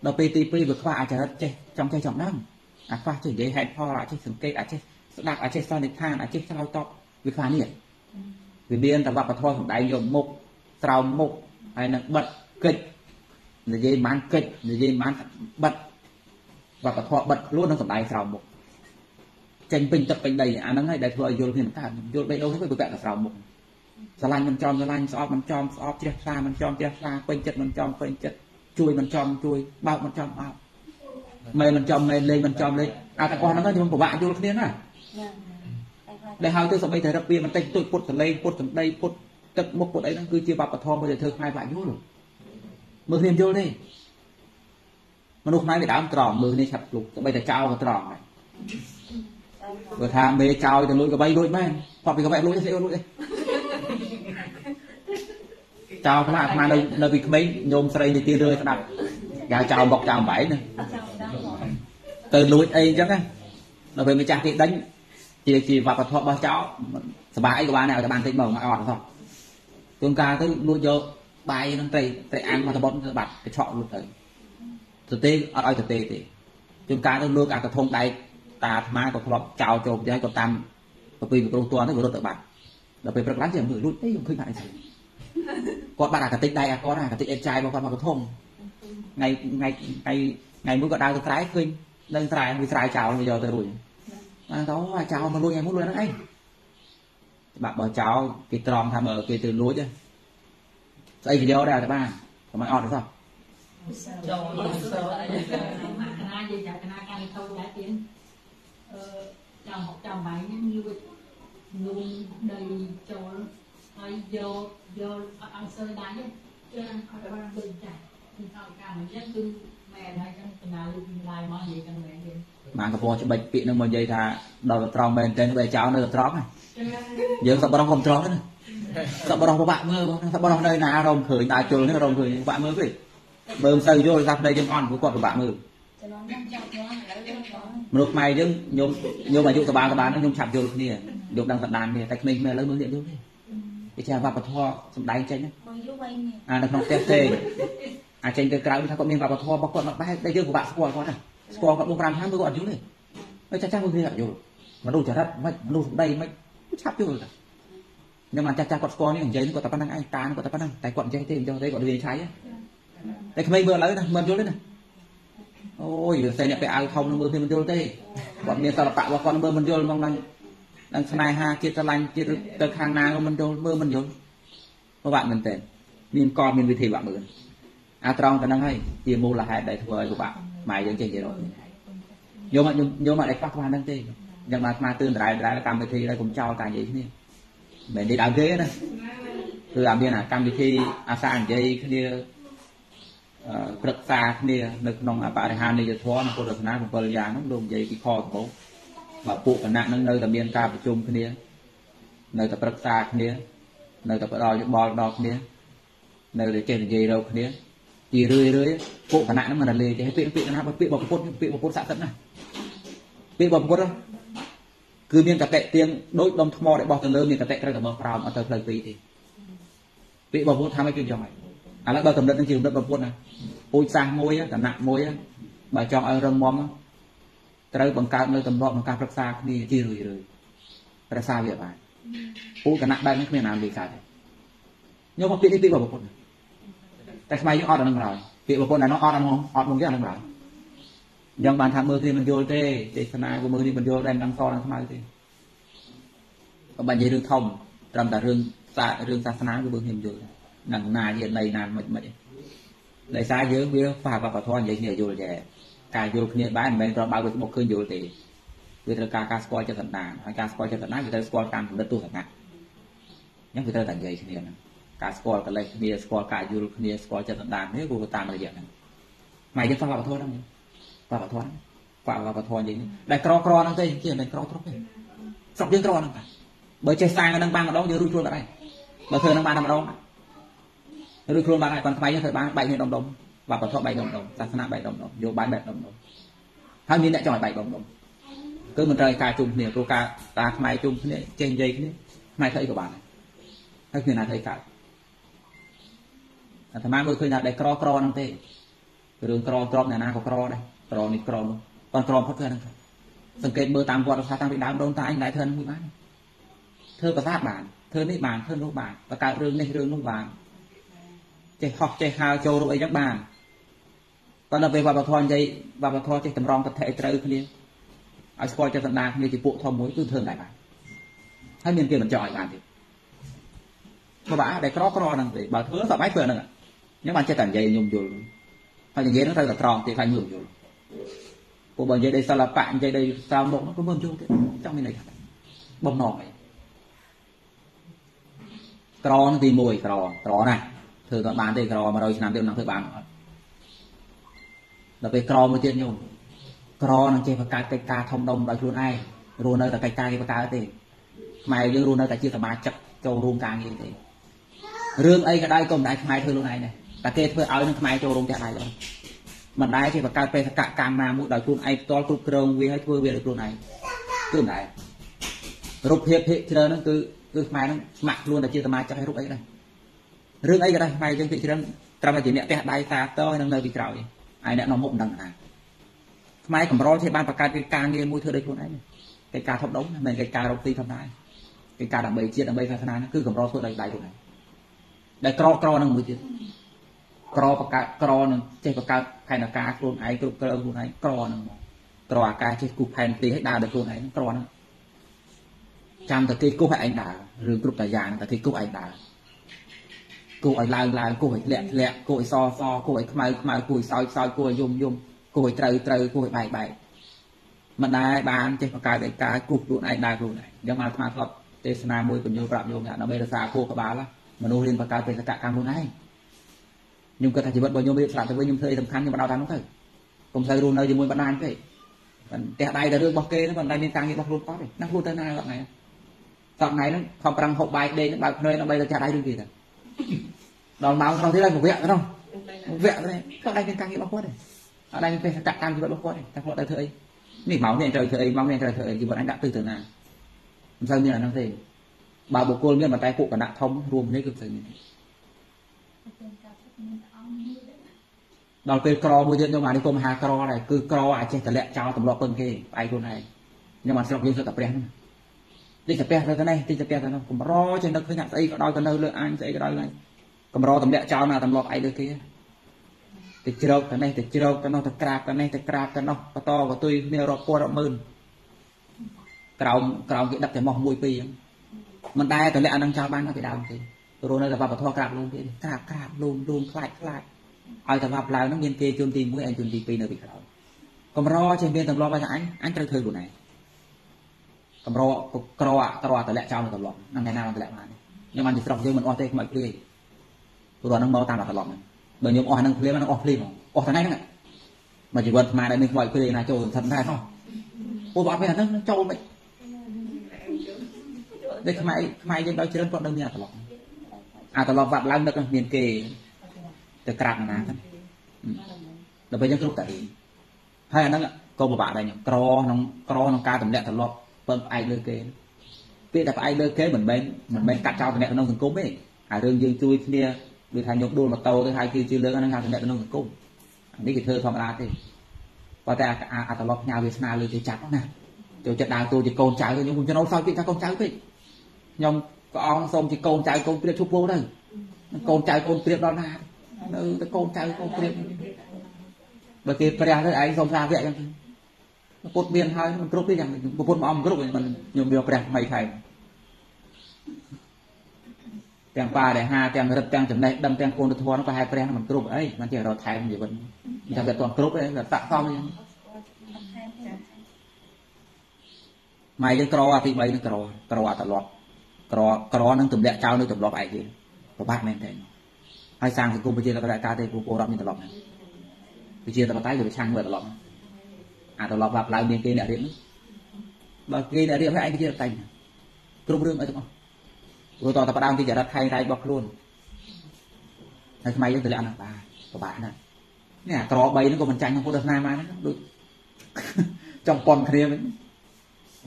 เราไปตีไปแบบว่าอาจจะเจ๊จำใจจำนั่งอาจว่าเจ๊ใหญ่แฮนด์พ่ออาจจะสังเกตอาจจะดักอาจจะซ่อนในท่าอาจจะเล่าต๊อกวิภาเนี่ยวิเบียนแต่ว่าปะทอของได้ยมมกเตาหมกไอ้นั่นบัดเกิดในเย็นมันเกิดในเย็นมันบัดว่าปะทอบัดล้วนนั่งสบายเตาหมกเจนเป็นจับเป็นใดอันนั้นให้ได้ทัวร์โยนเห็นท่าโยนไปโยนให้ไปแปะกับเตาหมกสลันมันจอมสลันสอบมันจอมสอบเจ้าซามันจอมเจ้าซาเป็นจัดมันจอมเป็นจัดจุยมันจอมจุยเบามันจอมเบาเมย์มันจอมเมย์เลยมันจอมเลยอาตะกอนนั่นก็จะมันบอกว่าอยู่เรื่องนี้นะได้หาตัวสมัยเธอรับเบี้ยมันเต็มตัวพุทธเลยพุทธเลยพุทธตึกมุกพุทธไอ้นั่นคือเจียบปะทองมันจะเธอคลายบาดยุ่งหรอมือเรียนโย่เลยมนุษย์ไม้ไปดามตรอมมือนี่ฉับหลุดไปแต่เจ้าก็ตรอมเลยเวลาเมย์เจ้าจะลุยกับใบลุยแม่พอไปกับใบลุยจะเสียลุยเลยเจ้าพระมาในในวิคเมย์โยมใส่ในตีเรือสนับยาเจ้าบอกเจ้าไหวเนี่ยตื่นลุยเองจังนะเราไปไม่จ่ายที่ดังจีจีวับกระทบบ้าเจ้าสบายกว่าแนวแต่บางทีมองมาอ่อนท้องตรงกลางก็ลุยเยอะใบนั่นเตะเตะอังมาตะบดบัดกระชอกลุยเลยสุดที่อ้อยสุดที่ที่ตรงกลางก็ลุยอากระทงใดตาธรรมะก็ทะเลาะเจ้าโจมย้ายกับตามกับปีกับตัวนั่นก็ลุยตะบัดเราไปประกันเสียงมือลุยได้ยังขึ้นมาอีกกอดบาดกระติกได้กอดกระติกเอ็นใจบางคนมากระทงไงไงไงไงมือกระดาวตะไคร้ขึ้นเดินตะไคร้มีตะไคร้เจ้ามีเจ้าตะลุยอันเขาว่าเจ้ามันลุยไงมันลุยนั่นไงแบบบ่อเจ้ากีตรองทำเออกีตรลุยจ้ะไอ้กีเดียวได้แต่บ้างทำไมออดหรือเปล่าไอ้โยโยอังเซอร์ได้ยังเจ้าเขาจะมาดึงใจดึงเข้าการมันยังคือแม่ได้จังเป็นอะไรลูกเป็นลายมองยังกันแม่เองมากระโปรงจะใบปีนึงมันใหญ่ท่าดอกตรองเป็นเต็นใบเจ้าเนื้อตรองไงเยอะสับปะรดคมตรองนั่นสับปะรดบ้าเมื่อสับปะรดได้หนาลมเขยตาจุลนี่ลมเขยบ้าเมื่อสิเบิ่มใส่โยสับได้จนอ่อนกูกอดบ้าเมื่อมนุษย์ใหม่ยังโยโยมาอยู่สบายสบายนั่นโยฉับโยนี่โยดังสันดานเนี่ยแต่ไม่แม่แล้วเมื่อเดียวด้วยอาจารย์ว่าปะทอสมัยใจนะอ่าน้องเต้เต้อาจารย์เกิดกลางวิทยาก็มีว่าปะทอปรากฏมาได้ได้เยอะกว่าบ้านสกอร์ก่อนนะสกอร์กับโรงแรมทั้งเมื่อก่อนอยู่เลยไม่จ้าจ้าเมื่อกี้อยู่มันดูจะรัดไม่มันดูได้ไม่ชับอยู่เลยเนี่ยมันจ้าจ้ากดสกอร์นี่อย่างใจนี่กดตะปนังไอ้ตานี่กดตะปนังแต่กดใจเต้ใจกดดูใจใช้แต่ไม่เมื่อเลยนะเมื่ออยู่เลยนะโอ้ยเดี๋ยวใส่เนี่ยไปเอาทองเมื่อที่มันอยู่เต้กดเนี่ยตลับปะว่าก่อนเมื่อมันอยู่บางนั้นดังสนายฮาเจตลันเจตตะคางนาก็มันโดนเมื่อมันโยนเพราะว่ามันเต็มมีกรมีวิธีแบบเหมือนอาตรองกันนั่งให้เตียมูลหายได้ทัวร์อยู่แบบหมายยังเจนเจริญ โยมโยมอะไรก็ควานตั้งเต้ยังมามาตื่นรายรายกรรมวิธีอะไรผมเจ้าต่างอย่างนี้แบบนี้ดาวเทนะคือแบบนี้นะกรรมวิธีอาสาอย่างนี้คือปรัชญาเนี่ยนึกน้องอาปาริหานิยทอนโคตรธนาของปริยาน้องดวงใจกี่คอของเขาแบบปุกขณะนั้นเลยแต่เมียนกาประชุมเนี่ยเลยแต่ปรัชญาเนี่ยเลยแต่รอจะบอลดอกเนี่ยเลยแต่เจนใจเราเนี่ยจีเรื่อยเรื่อยปุกขณะนั้นมันเลยจะให้เปี๊ยกเปี๊ยกนะครับเปี๊ยกบอกพุทธเปี๊ยกบอกพุทธศาสนาเปี๊ยกบอกพุทธคือเมียนกระเตะเตียงโดยดมทมอได้บอกกันเลยเมียนกระเตะกระดับมะพร้าวอันตรายปีทีเปี๊ยกบอกพุทธทำให้กินยังไงอะไรเราทำได้ตั้งกี่วันแบบพวกนั้นปูซางมวยแต่หนักมวยบ่ายจองเอาเรื่องมอมแต่เราบังการเราทำรอบบังการปรักษานี่ที่เลยเลยปรักษาเยอะไปปูกันหนักได้ไม่ไม่นานเลยกันยกมาปีนี้ปีแบบพวกนั้นแต่ทำไมยังออดอันนั้นเราปีแบบพวกนั้นน้องออดอันนั้นออดลงเยอะอันนั้นเรายังบานทำมือที่มันโยเต้เด็กนายกูมือที่มันโยแดนดังซอดังทำไมสิก็บรรยายเรื่องท่อมรำแต่เรื่องเรื่องศาสนากูมือที่มันโยหนังนาเย็นในนานมันไม่ได้สายเยอะเยอะฝากกับปะทอนอย่างเงี้ยอยู่แย่การอยู่เนี้ยบ้านเป็นเราบ้านเป็นบอกขึ้นอยู่ตีวิธีการการสกอร์จะตัดนานการสกอร์จะตัดนานวิธีการสกอร์การถึงได้ตัวขนาดยังวิธีการตัดใหญ่เนี้ยนะการสกอร์กันเลยเนี้ยสกอร์การอยู่เนี้ยสกอร์จะตัดนานนี่กูตามอะไรอย่างนั้นหมายถึงฝากกับปะทอนนั่นเองฝากกับปะทอนฝากกับปะทอนอย่างนี้ได้กรอกรอนั่นเองเกี่ยวได้กรอกทุกเรื่องสอบยังกรอนั่นไปเบอร์ใจสายกันดังบางกันร้องเยอะรุ่ยชวนอะไรเบอร์เธอดังบางทำร้องรู้ครูบาอาจารย์ทำไมยังเคยบ้านใบเนี่ยดมดมว่าปะทะใบดมดมศาสนาใบดมดมโยบายแบบดมดมท่านนี้เนี่ยจอยใบดมดมก็มันเลยการจุ่มเนี่ยตัวการตาทำไมจุ่มเนี่ยเจนใจเนี่ยทำไมใช่กับบ้านถ้าคือนายใช่กันธรรมะมันเคยอยากได้กรอกรอนั่งเต้เรื่องกรอกรอบเนี่ยนะก็กรอได้กรอนี่กรอตอนกรอพัดเธอนะครับสังเกตเบอร์ตามวัดศาสนาเป็นดาวดวงตาอันไหนเธอไม่บ้านเธอประสาทบ้านเธอไม่บ้านเธอลูกบ้านประกาศเรื่องในเรื่องลูกบ้านใจหอกใจหาวโจรไปยักบ้านตอนเราไปวัดปะทอนใจวัดปะทอนใจจำลองกับไทยเตยคนนี้เอาสปอยจะตัดนานคนนี้จะปุกทอมมุ้ยตื้นเทินได้ไหมให้เมียนเกลือมันจ่อยบ้านดิมาบ้าได้กรอกรอนั่งสิบ่าวเธอสอบไม้เฟื่องนั่งอ่ะยังบ้านใจตันใจยมอยู่พออย่างเย็นต้องใจตัดตรองใจใครอยู่อยู่พวกบ่าวใจได้สลับปะใจได้สาวหมกมันก็เบิ่มโจรเจ้ามีไหนครับบ่มหน่อยกรอนั่งตีมวยกรอกรอน่ะเธอตอนบ้านได้กรอมาเราชนะเดี่ยวนักเธอบ้านเราไปกรอมาเจียนยงกรอนังเจประกาศไก่กาทอมดมเราชวนไอ้รูนเอแต่ไก่กาประกาศเองหมายยังรูนเอแต่ชื่อสมาจักโจรวงกลางเองเรื่องไอ้ก็ได้ก็ได้ทำไมเธอรู้ไอ้เนี่ยแต่เกศเพื่อเอาทำไมโจรวงจะได้หรอมันได้เจประกาศไปประกาศกลางมามุดเราชวนไอ้ตอนกรุบกรงวิ่งให้เพื่อเวียดกรุบไอ้ตื่นไหนรูปเพียบเพียบเธอนั่นคือคือหมายนั่นหมักรูนแต่ชื่อสมาจักให้รูปไอ้ได้เรื่องไอ้ก็ได้ไม่ยังติดเรื่องตราบใดเนี่ยแต่ได้ตาโตให้น้องเนยวิจารณ์ไอ้เนี่ยน้องหกดังนะทำไมกับร้อนใช้บ้านประกาศกิจการเงินมือเธอได้คนไหนกิจการทับดงเหมือนกิจการเราตีทำได้กิจการดับเบิลเจียดับเบิลศาสนาคือกับร้อนส่วนใดใดตรงไหนได้กรอกรอนั่งมือเจียกรอประกาศกรอนั่งใช้ประกาศภายในการกลุ่มไอ้กลุ่มกระดูกไหนกรอนั่งกรออาการใช้กลุ่มแผ่นตีให้ดาวได้กลุ่มไหนกรอนั่งจำแต่ที่กู้ให้ไอ้ดาวหรือกลุ่มแต่ยางแต่ที่กู้ไอ้ดาวกูไอ้ลายลายกูไอ้แหลกแหลกกูไอ้ซอซอกูไอ้ขมายขมายกูไอ้ซอยซอยกูไอ้ยมยมกูไอ้เตยเตยกูไอ้ใบใบมันได้บานเจ็บประกายใบกายกูดูไหนได้ดูไหนยังมามาครับเทศนามวยเป็นโยปรับโยงอย่างเราไม่รักษาโคกบาลละมโนเรียนประกายเป็นสกัดกลางดูไหนยมกระถางชีวิตบนโยมไม่สลัดแต่ว่ายมเทยสำคัญยมเราทานน้องเทยกรมไทยรูนเราจะมวยบานานเทยแต่ใดแต่เรื่องบอกเกย์นั่นมันได้มีกลางยี่บอกรูนก็ได้นักรูนแต่นายแบบไหนแบบไหนนั้นความปรังหกใบเดนแบบเนยเราไปจะได้ดูดีแต่ดอนมาเราที่ไรผมเวะกันต้องเวะเลยก็ได้เป็นการเก็บมาโคตรเลยอะไรเป็นจัดการที่แบบมาโคตรเลยแต่พอได้เธอนี่เมาเนี่ยเธอเธอเมาเนี่ยเธอเธอที่บนอันดับตื่นตื่นนานมันเศร้าเนี่ยนั่งเศร้าบาบุกโกลเนี่ยมันตายปุกกันนะท้องรวมนี่คือเศร้าเนี่ยเราเป็นกรอมือเย็นจังหวะนี้กรมหากรออะไรคือกรออาเจตแหละเจ้าตำรวจเปิ้ลเกย์ไปคนไหนเนี่ยมันสลบยิงสลบแรงที่จะเปลี่ยนตอนไหนที่จะเปลี่ยนตอนนั้นผมรอจนนึกขึ้นอยากใส่ก็ได้ก็ได้เลยอันใส่ก็ได้เลยก็รอตำแหน่งเจ้าหน้าตำรวจไอ้เด็กที่ติดเชื้อตอนไหนติดเชื้อตอนนั้นติดกราบตอนไหนติดกราบตอนนั้นก็ต่อก็ตุยเนี่ยรอปวดรอมึนกราวกราวเก็บดับแต่มองมวยปีมันได้ตอนไหนอันนั้นชาวบ้านเขาไปดาวทีรู้นะแต่ว่าปะทอกราบลงที่กราบกราบลงลงคลายคลายเอาแต่ว่าปลายน้ำเย็นเกยจนตีมือไอ้จนตีปีเนี่ยไปกราว cầm ro trên bên tầm lo bây giờ anh anh chơi thường đủ này cầm ro cờ cờ từ lẹ trao được tầm lọ năm ngày nào làm từ lẹ mà nhưng mà chỉ trồng riêng mình o tê không phải plei tụi đoàn nó bao tàn là tầm lọ mình bởi nhóm o năng plei mà nó o plei mà o thằng này nó này mà chỉ vật mà đây mình gọi plei này trâu thật ra không ôi bọn bây giờ nó nó trâu vậy đây không ai không ai trên đó chơi con đâu nha tầm lọ à tầm lọ vặt lăng được miền kề từ cạn màเราไปยังกรุ๊ปแต่ให้อันนั้นก็บาดอะไรอย่างกรอน้องกรอน้องกาตุ่มแดดตลอดเปิ่มไอเลือดเกลือเพื่อแต่ไอเลือดเกลือเหมือนเป็นเหมือนเป็นกัดเจ้าตุ่มแดดน้องถึงกุ้งไม่หาเรื่องยืนจุยเนี่ยดูทางยกดูมาโตดูทางคือจืดเลือดน้องกาตุ่มแดดน้องถึงกุ้งนี่คือเธอธรรมดาที่พอแต่อาตลอดยาเวสนาเลยจะจัดนะจะจัดดาวตัวจะโกงใจเลยคุณจะน้องสาวพี่จะโกงใจพี่ยองก็อองสมจะโกงใจโกงเปรี้ยวชุบโบ้เลยโกงใจโกงเปรี้ยวร้อนหน้าเออตะโกนใจโกนเปรียบางทีปรายได้ไอ้สมราเวกันปวดเบียนท้ายมันกรุ๊ปได้ยังปวดมาอมกรุ๊ปมันโยมเดียวปรายไม่ใครแตงปลาได้ห้าแตงรับแตงจำได้ดำแตงโกนตะทวนก็ให้ปรายมันกรุ๊ปไอ้มันเที่ยวเราไทยมันอยู่บนทำแต่ตอนกรุ๊ปเลยแบบตะต้อมยังไม่ยังกรอติไม่ยังกรอกรอตลอดกรอกรอนั่งตุ่มแดดเจ้านั่งตุ่มล็อกไอ้ที่ประบาดแม่งแต่ไอ้สร้างสังคมไปเจอตระการเตะกูโกรธมีตลอดไปเจอตระการอยู่ไปช่างเวรตลอดอ่ะตลอดแบบเราเรียนเกี่ยนเรียนแบบเกี่ยนเรียนให้ไอ้ไปเจอตระการกลุ่มเรื่องไอ้ทุกคนรู้ต่อตระการที่จะรับใครใครบอกล้วนในสมัยยังตัวเล็กนะบ้าบ้านะเนี่ยตรอใบนั่นก็มันจังของคนดัชนามานะดูจังปอนเคลียร์มัน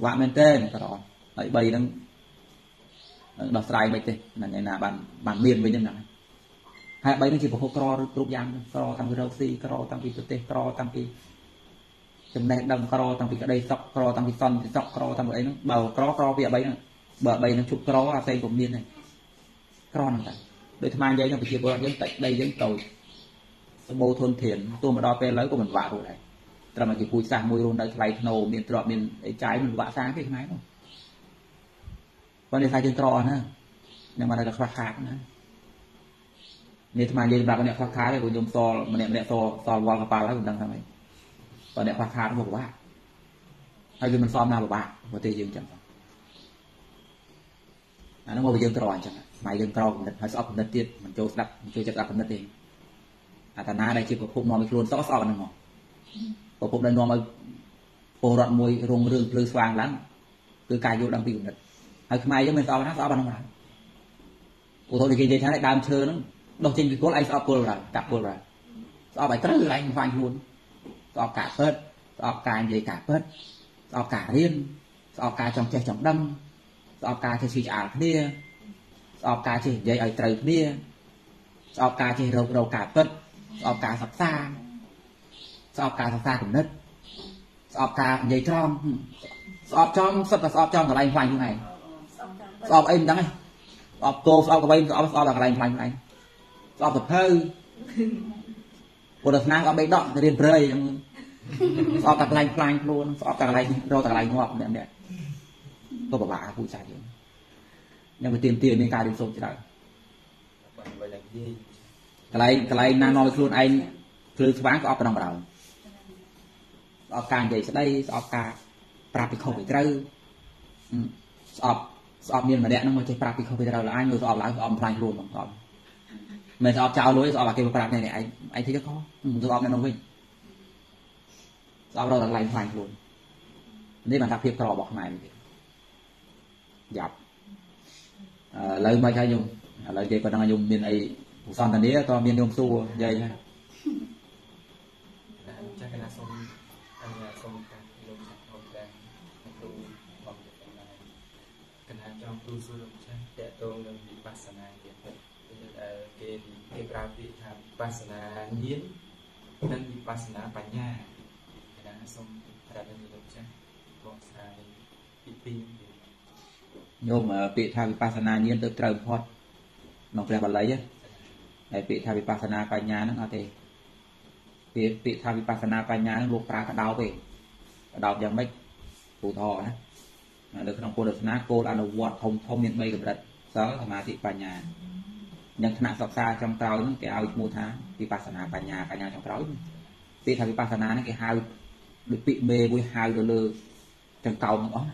ว่ามันเต้นตลอดไอ้ใบนั่นดอกสไลด์ใบเต้นนั่นไงนะบานบานเบียนไปยังไงหายไปนั่นคือพวกกรอรูปยางกรอทำกิเราซีกรอทำกิจเตกรอทำกิจำแนกดำกรอทำกิกระไดซอกกรอทำกิซอนซอกกรอทำอะไรนั่นเบากรอกรอเปียใบนั่นเบาใบนั่นชุบกรอใส่กลมเนียนเลยกรอนั่นแหละโดยธรรมะยังไปเกี่ยวกับยังแต่ใดยังโตโบทนเถียนตัวมันรอเป็นแล้วก็มันว่ารู้เลยแต่มันจะพูดสร้างมวยรุนได้ไล่โนมีตรอมีใจมันว่าสร้างที่ไหนมั้งวันนี้ใครจะตรอนะยังมาได้ราคานะนี่ทำไมยืนแบบเนี่ยควักขาเลยคุณโยมซอลมันเนี่ยมันเนี่ยซอลซอลวอลกระป๋าแล้วคุณดังทำไมตอนเนี่ยควักขาต้องบอกว่าให้ยืนมันซ้อมหน้าบอกว่าวันที่ยืนจังอันนั้นว่ายืนกรอนจังหมายยืนกรอนผมเนี่ยให้ซ้อมผมเนี่ยเตี้ยมันโจสักมันโจจักรผมเนี่ยเองอาตนาได้จีบกับพวกนอนไปครูนซ้อมซ้อมกันหนึ่งหมอกับพวกนั้นนอนไปโปรดมวยรงเรื่องเพลิงสว่างล้างคือกายโยดังปีผมเนี่ยให้ทำไมยืนเป็นซ้อมนะซ้อมกันหนึ่งหมออุทธรณ์กิจใช้ได้ตามเชิญเราจริงคือโค้ดไอ้สอบโค้ดอะไรจับโค้ดอะไรสอบไปตื้ออะไรฟังหุ่นสอบกาเปิดสอบกาใหญ่กาเปิดสอบกาเรียนสอบกาจองใจจองดำสอบกาเชื่อชีจ่าเนี่ยสอบกาเชื่อใหญ่ไอ้เตยเนี่ยสอบกาเชื่อเราเรากาเปิดสอบกาสับซ่าสอบกาสับซ่าถึงนึกสอบกาใหญ่จอมสอบจอมสับกับสอบจอมอะไรฟังยังไงสอบเอ็มดังไงสอบโกสอบกับเอ็มสอบสอบอะไรฟังยังไงสอบแบบเฮ้ยปวดหนักเอาไปดอกเรียนเรื่อยสอบกับอะไรกลางล้วนสอบกับอะไรเรากับอะไรงอกเนี่ยเนี่ยก็แบบว่าผู้ชายเนี่ยยังไปเตรียมเตรียมในการเรียนส่งจะได้อะไรอะไรนานอนไปครูนไอ้ครูสว่างก็เอาไปนำเราสอบการใหญ่จะได้สอบการปราบไปเข้าไปเรื่อยสอบสอบเรียนมาเนี่ยน้องมันจะปราบไปเข้าไปเราแล้วไอ้เราสอบหลายสอบพลายล้วนสอบเมื่อสอบเจ้าลุยสอบแบบเกี่ยวกับอะไรเนี่ยไอ้ไอ้ที่จะข้อสอบในน้องวิ่งสอบเราต่างหลายฝ่ายล้วนนี่มันทักเพียบกรอบบอกหมายหยับเลยมาใช้ยมเลยเด็กก็ดังยมมีไอ้ผู้สอนตอนนี้ก็มียมสู้ใหญ่ฮะเกี่ยวกับวิธีปัสนาเย็นนั่นวิปัสนาปัญญานะสมระดับนี้เลยใช่บอกสายปิดปิงโยมปิธาวิปัสนาเย็นเติมเติมพอดน้องแปลว่าอะไรเยอะไอปิธาวิปัสนาปัญญานั่นเอาเตะปิธาวิปัสนาปัญญานั่นลูกปลากระดาวไปกระดาวยังไม่ปูทอนะเด็กน้องโกดัชนะโกดอนุวัตทมทมเมียนใบกับดัชสารสมาธิปัญญายังถนัดศึกษาจำเตานั่นแกเอามูธาวิปัสสนาปัญญาปัญญาจำเตาปีธาวิปัสสนานั่นแกหา được bị mê với hai đôi lơ chẳng cầu một ống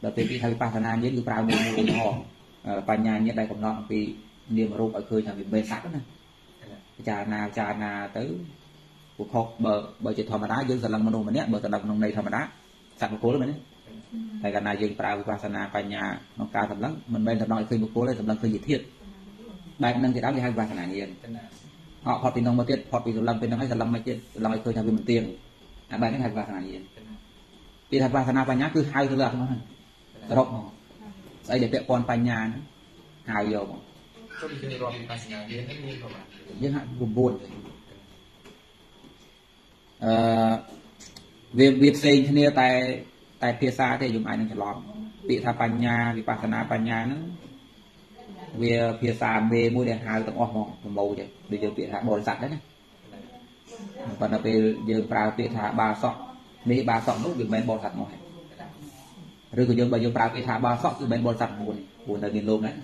là từ khi thầy bà nam biết được bao nhiêu người họ bà nhà như đây còn non vì niềm mà rung ở khơi nhà bị mê sẵn này trà nào trà nào tới cuộc họp bờ bờ chỉ thò mà đá dương sờ lần mà nông mình nhé bờ sờ lần nông này thò mà đá sạc một cố lên mình nhé thầy cả nhà dương bà bà sờ nào bà nhà nó cao thầm lắm mình bên thầm nói khơi một cố lên thầm lần khơi nhiệt thiệt đại năng thì đám thì hai bà sờ nào nhiên họ phật bình nông mà tiết phật bình sờ lần bình nông hay sờ lần mấy tiết sờ lần khơi nhà bị mình tiền đại năng hai bà sờ nào nhiên vì thầy bà sờ nào bà nhá cứ hai sờ lần thôiสรุปไอเด็กเปียกปอนปัญญาหายโยมก็มีการรอมีปัญญาเยอะให้มีประมาณเยอะฮะบุบบุญเอ่อเวียบเวียบเซนชนิดแต่แต่เพียซาที่อยู่ไอ้นั่นจะรอปีธาปัญญาวิปัสสนาปัญญานั้นเวียเพียซาเวียมูเดียหายต้องออกมองมองเลยเดี๋ยวเจอเปียธาบริษัทแล้วนะก่อนเราไปเจอปลาเปียธาบาสอกนี่บาสอกนู้นอยู่ในบริษัทหน่อยหรือก็ยังบางอย่างปราบอิทาบาสคือเป็นบริษัทบุญบุญในดินโลกนั้น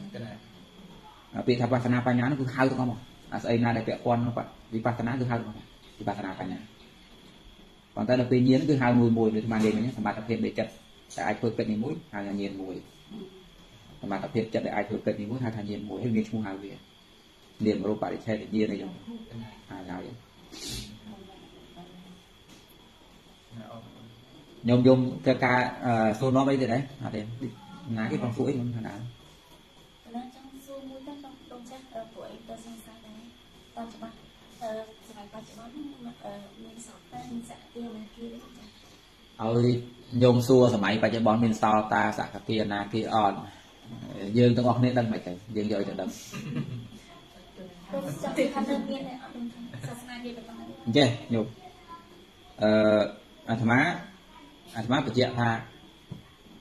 ปีธาปัสนาปัญญาคือข้าวต้องมาอาศัยนาได้เปียกคนนั่นแหละวิปัสสนาคือข้าวต้องมาวิปัสสนาปัญญาตอนแต่เราเป็นเย็นคือข้าวมวยมวยหรือธรรมะเด่นอย่างนี้ธรรมะตะเพียนได้จัดแต่ไอ้เพื่อเกิดในมุ้ยหาเย็นมวยธรรมะตะเพียนจัดแต่ไอ้เพื่อเกิดในมุ้ยหาเย็นมวยให้เย็นชูหาเวียเรียนรูปปฏิเชษเย็นในอย่างหาเราอย่างยมยมเจอกาโซนน้องไปที่ไหนอะไรน้าที่ของสวยมันขนาดแล้วจังซูมุ้ยตั้งตรงตรงเช็คตัวเองตัวสังสารนั้นตอนจะมาสมัยปัจจุบันมีสอบแต่มีสักเตียนาทีเลยจ้ะเอายมซัวสมัยปัจจุบันมีสอบตาสักเตียนาทีอ่อนยืนต้องออกเนี่ยตั้งไปแต่ยืนเยอะจะดำจังทำเรื่องเมียนเนี่ยศาสนาเดียวกันเจ้ยมอาธรรมะอาตมาปฏิเจธา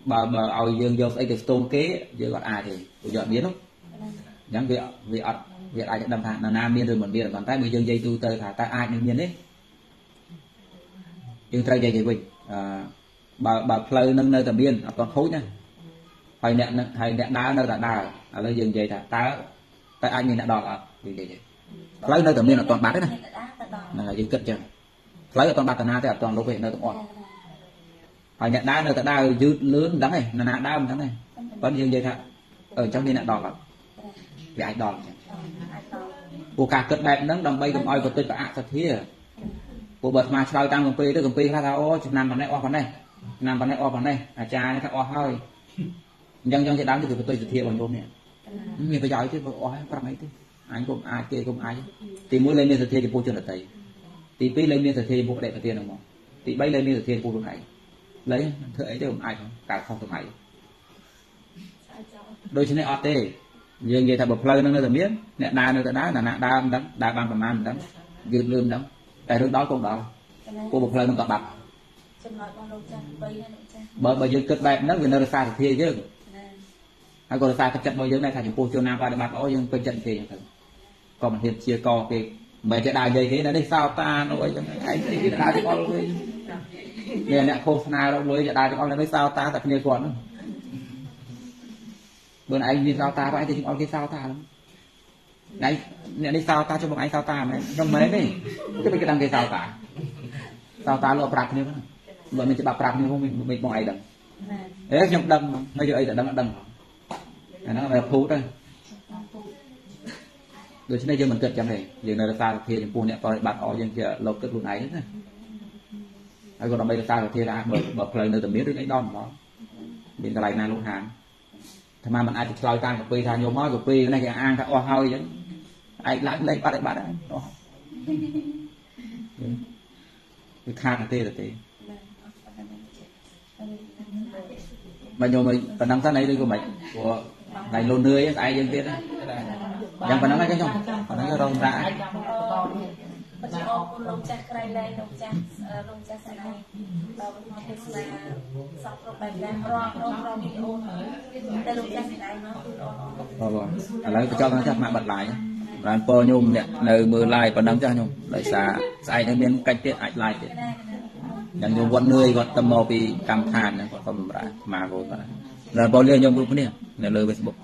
บ่บ่เอาเยื่อเยื่อไอ้เด็กโตเก๋เยื่อก่อนอาที่เยื่อเบี้ยนยังเบี้ยเบี้ยเบี้ยอาจะดำทางนานเบี้ยเลยเหมือนเบี้ยตอนใต้เบี้ยเยื่อใยตูเตอร์ทางใต้อาเนี่ยเบี้ยนี่เยื่อใต้ใยใยวิ่งบ่บ่เพลย์นั่งเนื้อแต่เบี้ยอับตอนคุยนะไอ้เนี่ยไอ้เนี่ยดาเนื้อแต่ดาแล้วเยื่อใยแต่ใต้ใต้อาเนี่ยดอกอ่ะเยื่อใยเพลย์เนื้อแต่เบี้ยอับตอนบาดนะเยื่อเกิดจังเพลย์อับตอนบาดแต่นาแต่อับตอนลูกเห็นเนื้อแต่อ่อนhọ nhận đá nữa ta đá dư lớn đắng này nà đá đắng này vẫn như vậy thà ở trong đây là đỏ vậy ai đỏ cô cả cất đẹp nắng đầm bay cầm oi vật tôi cả ạ thật thế cô bật mà soi tăng cầm pê tôi cầm pê ra thao nằm vào đây o vào đây nằm vào đây o vào đây à cha nó thao o hơi dân dân sẽ đám được tôi thực hiện bằng nhôm này người phải giỏi chứ o hay cầm ấy chứ anh cũng ai kia cũng ai thì mỗi lên miền thực hiện thì cô chưa được thấy thì pê lên miền thực hiện bộ đẹp thực hiện được không thì bay lên miền thực hiện cô được thấy lấy thợ ấy cho ai không cả không tụi mày đôi chân này ọt tê giờ người ta bật play nó nó biết nè đa nó đá là nè đa đá đá bằng phần man đấm dư lươn đấm tại lúc đó cũng đó cô bật play nó cọp bạc bởi bởi giờ cất bạc nó người nó sai thì chứ anh còn sai cất chặt bao giờ này thành cô cho nam qua để bạc bao giờ cất chặt thì còn mình hiện chia co thì mấy cái đài dây thế nó đi sao ta nói cho anh cái đài thì conเนี่ยเนี่ยโฆษณาเราเลยจะได้จะเอาอะไรไม่ซาวตาแต่เป็นเรื่องก่อนเบอร์ไหนมีซาวตาเพราะไอ้ที่เอาที่ซาวตาแล้วไหนเนี่ยได้ซาวตาจะบอกไอ้ซาวตาไหมยังไม่ได้ก็เป็นกระดังไอ้ซาวตาซาวตาเราปรับเนี่ยมันเราไม่จะปรับเนี่ยพวกมันไม่มองไอ้ดังเอ๊ะยังดังไม่เจอไอ้แต่ดังดังอันนั้นแบบพูดเลยโดยเฉพาะยังมันเกิดจังเลยอย่างในราชาเทียนปูเนี่ยตอนบัตรออกยังจะเราเกิดรุ่นไหนนะไอ้คนเราไปตาเราเทราเบิกเบิกเพลินเราแต่เมียด้วยไอ้ดอนหรอเป็นอะไรนายลูกหางทำไมมันอาจจะลอยตามกับปีทานโยมอ้อยกับปีนั่นแกอ้างถ้าอ้อเฮาอย่างไอ้หลังเลยปัดไอ้ปัดได้คือฆ่ากันเตะเตะมันโยมไปนั่งท่าไหนด้วยก็ไม่กลัวไหนโลเนยไอ้ยังเตี้ยนะยังไปนั่งไหนกันช่องไปนั่งก็ร้องได้ปัจจุบันคุณลงจากใครเลยลงจากลงจากสนามเราเป็นคนที่มาสอบรบแบบนั้นรอบรอบรอบวิดีโอแต่ลงจากสนามเนาะคุณอ๋ออ๋ออ๋อแล้วก็เจ้าน้าจับมาบัดหลายร้านปอยุ่มเนี่ยในมือลายปนน้ำจ้ายุ่มเลยสาใส่ในเมียนไก่เตี้ยไอ้ลายเตี้ยอย่างยุ่มวันเนยก็ตะมอปีกำทานนะก็ตำรามาโกนแล้วปอเรียนยุ่มรูปเนี่ยเลยเฟซบุ๊ก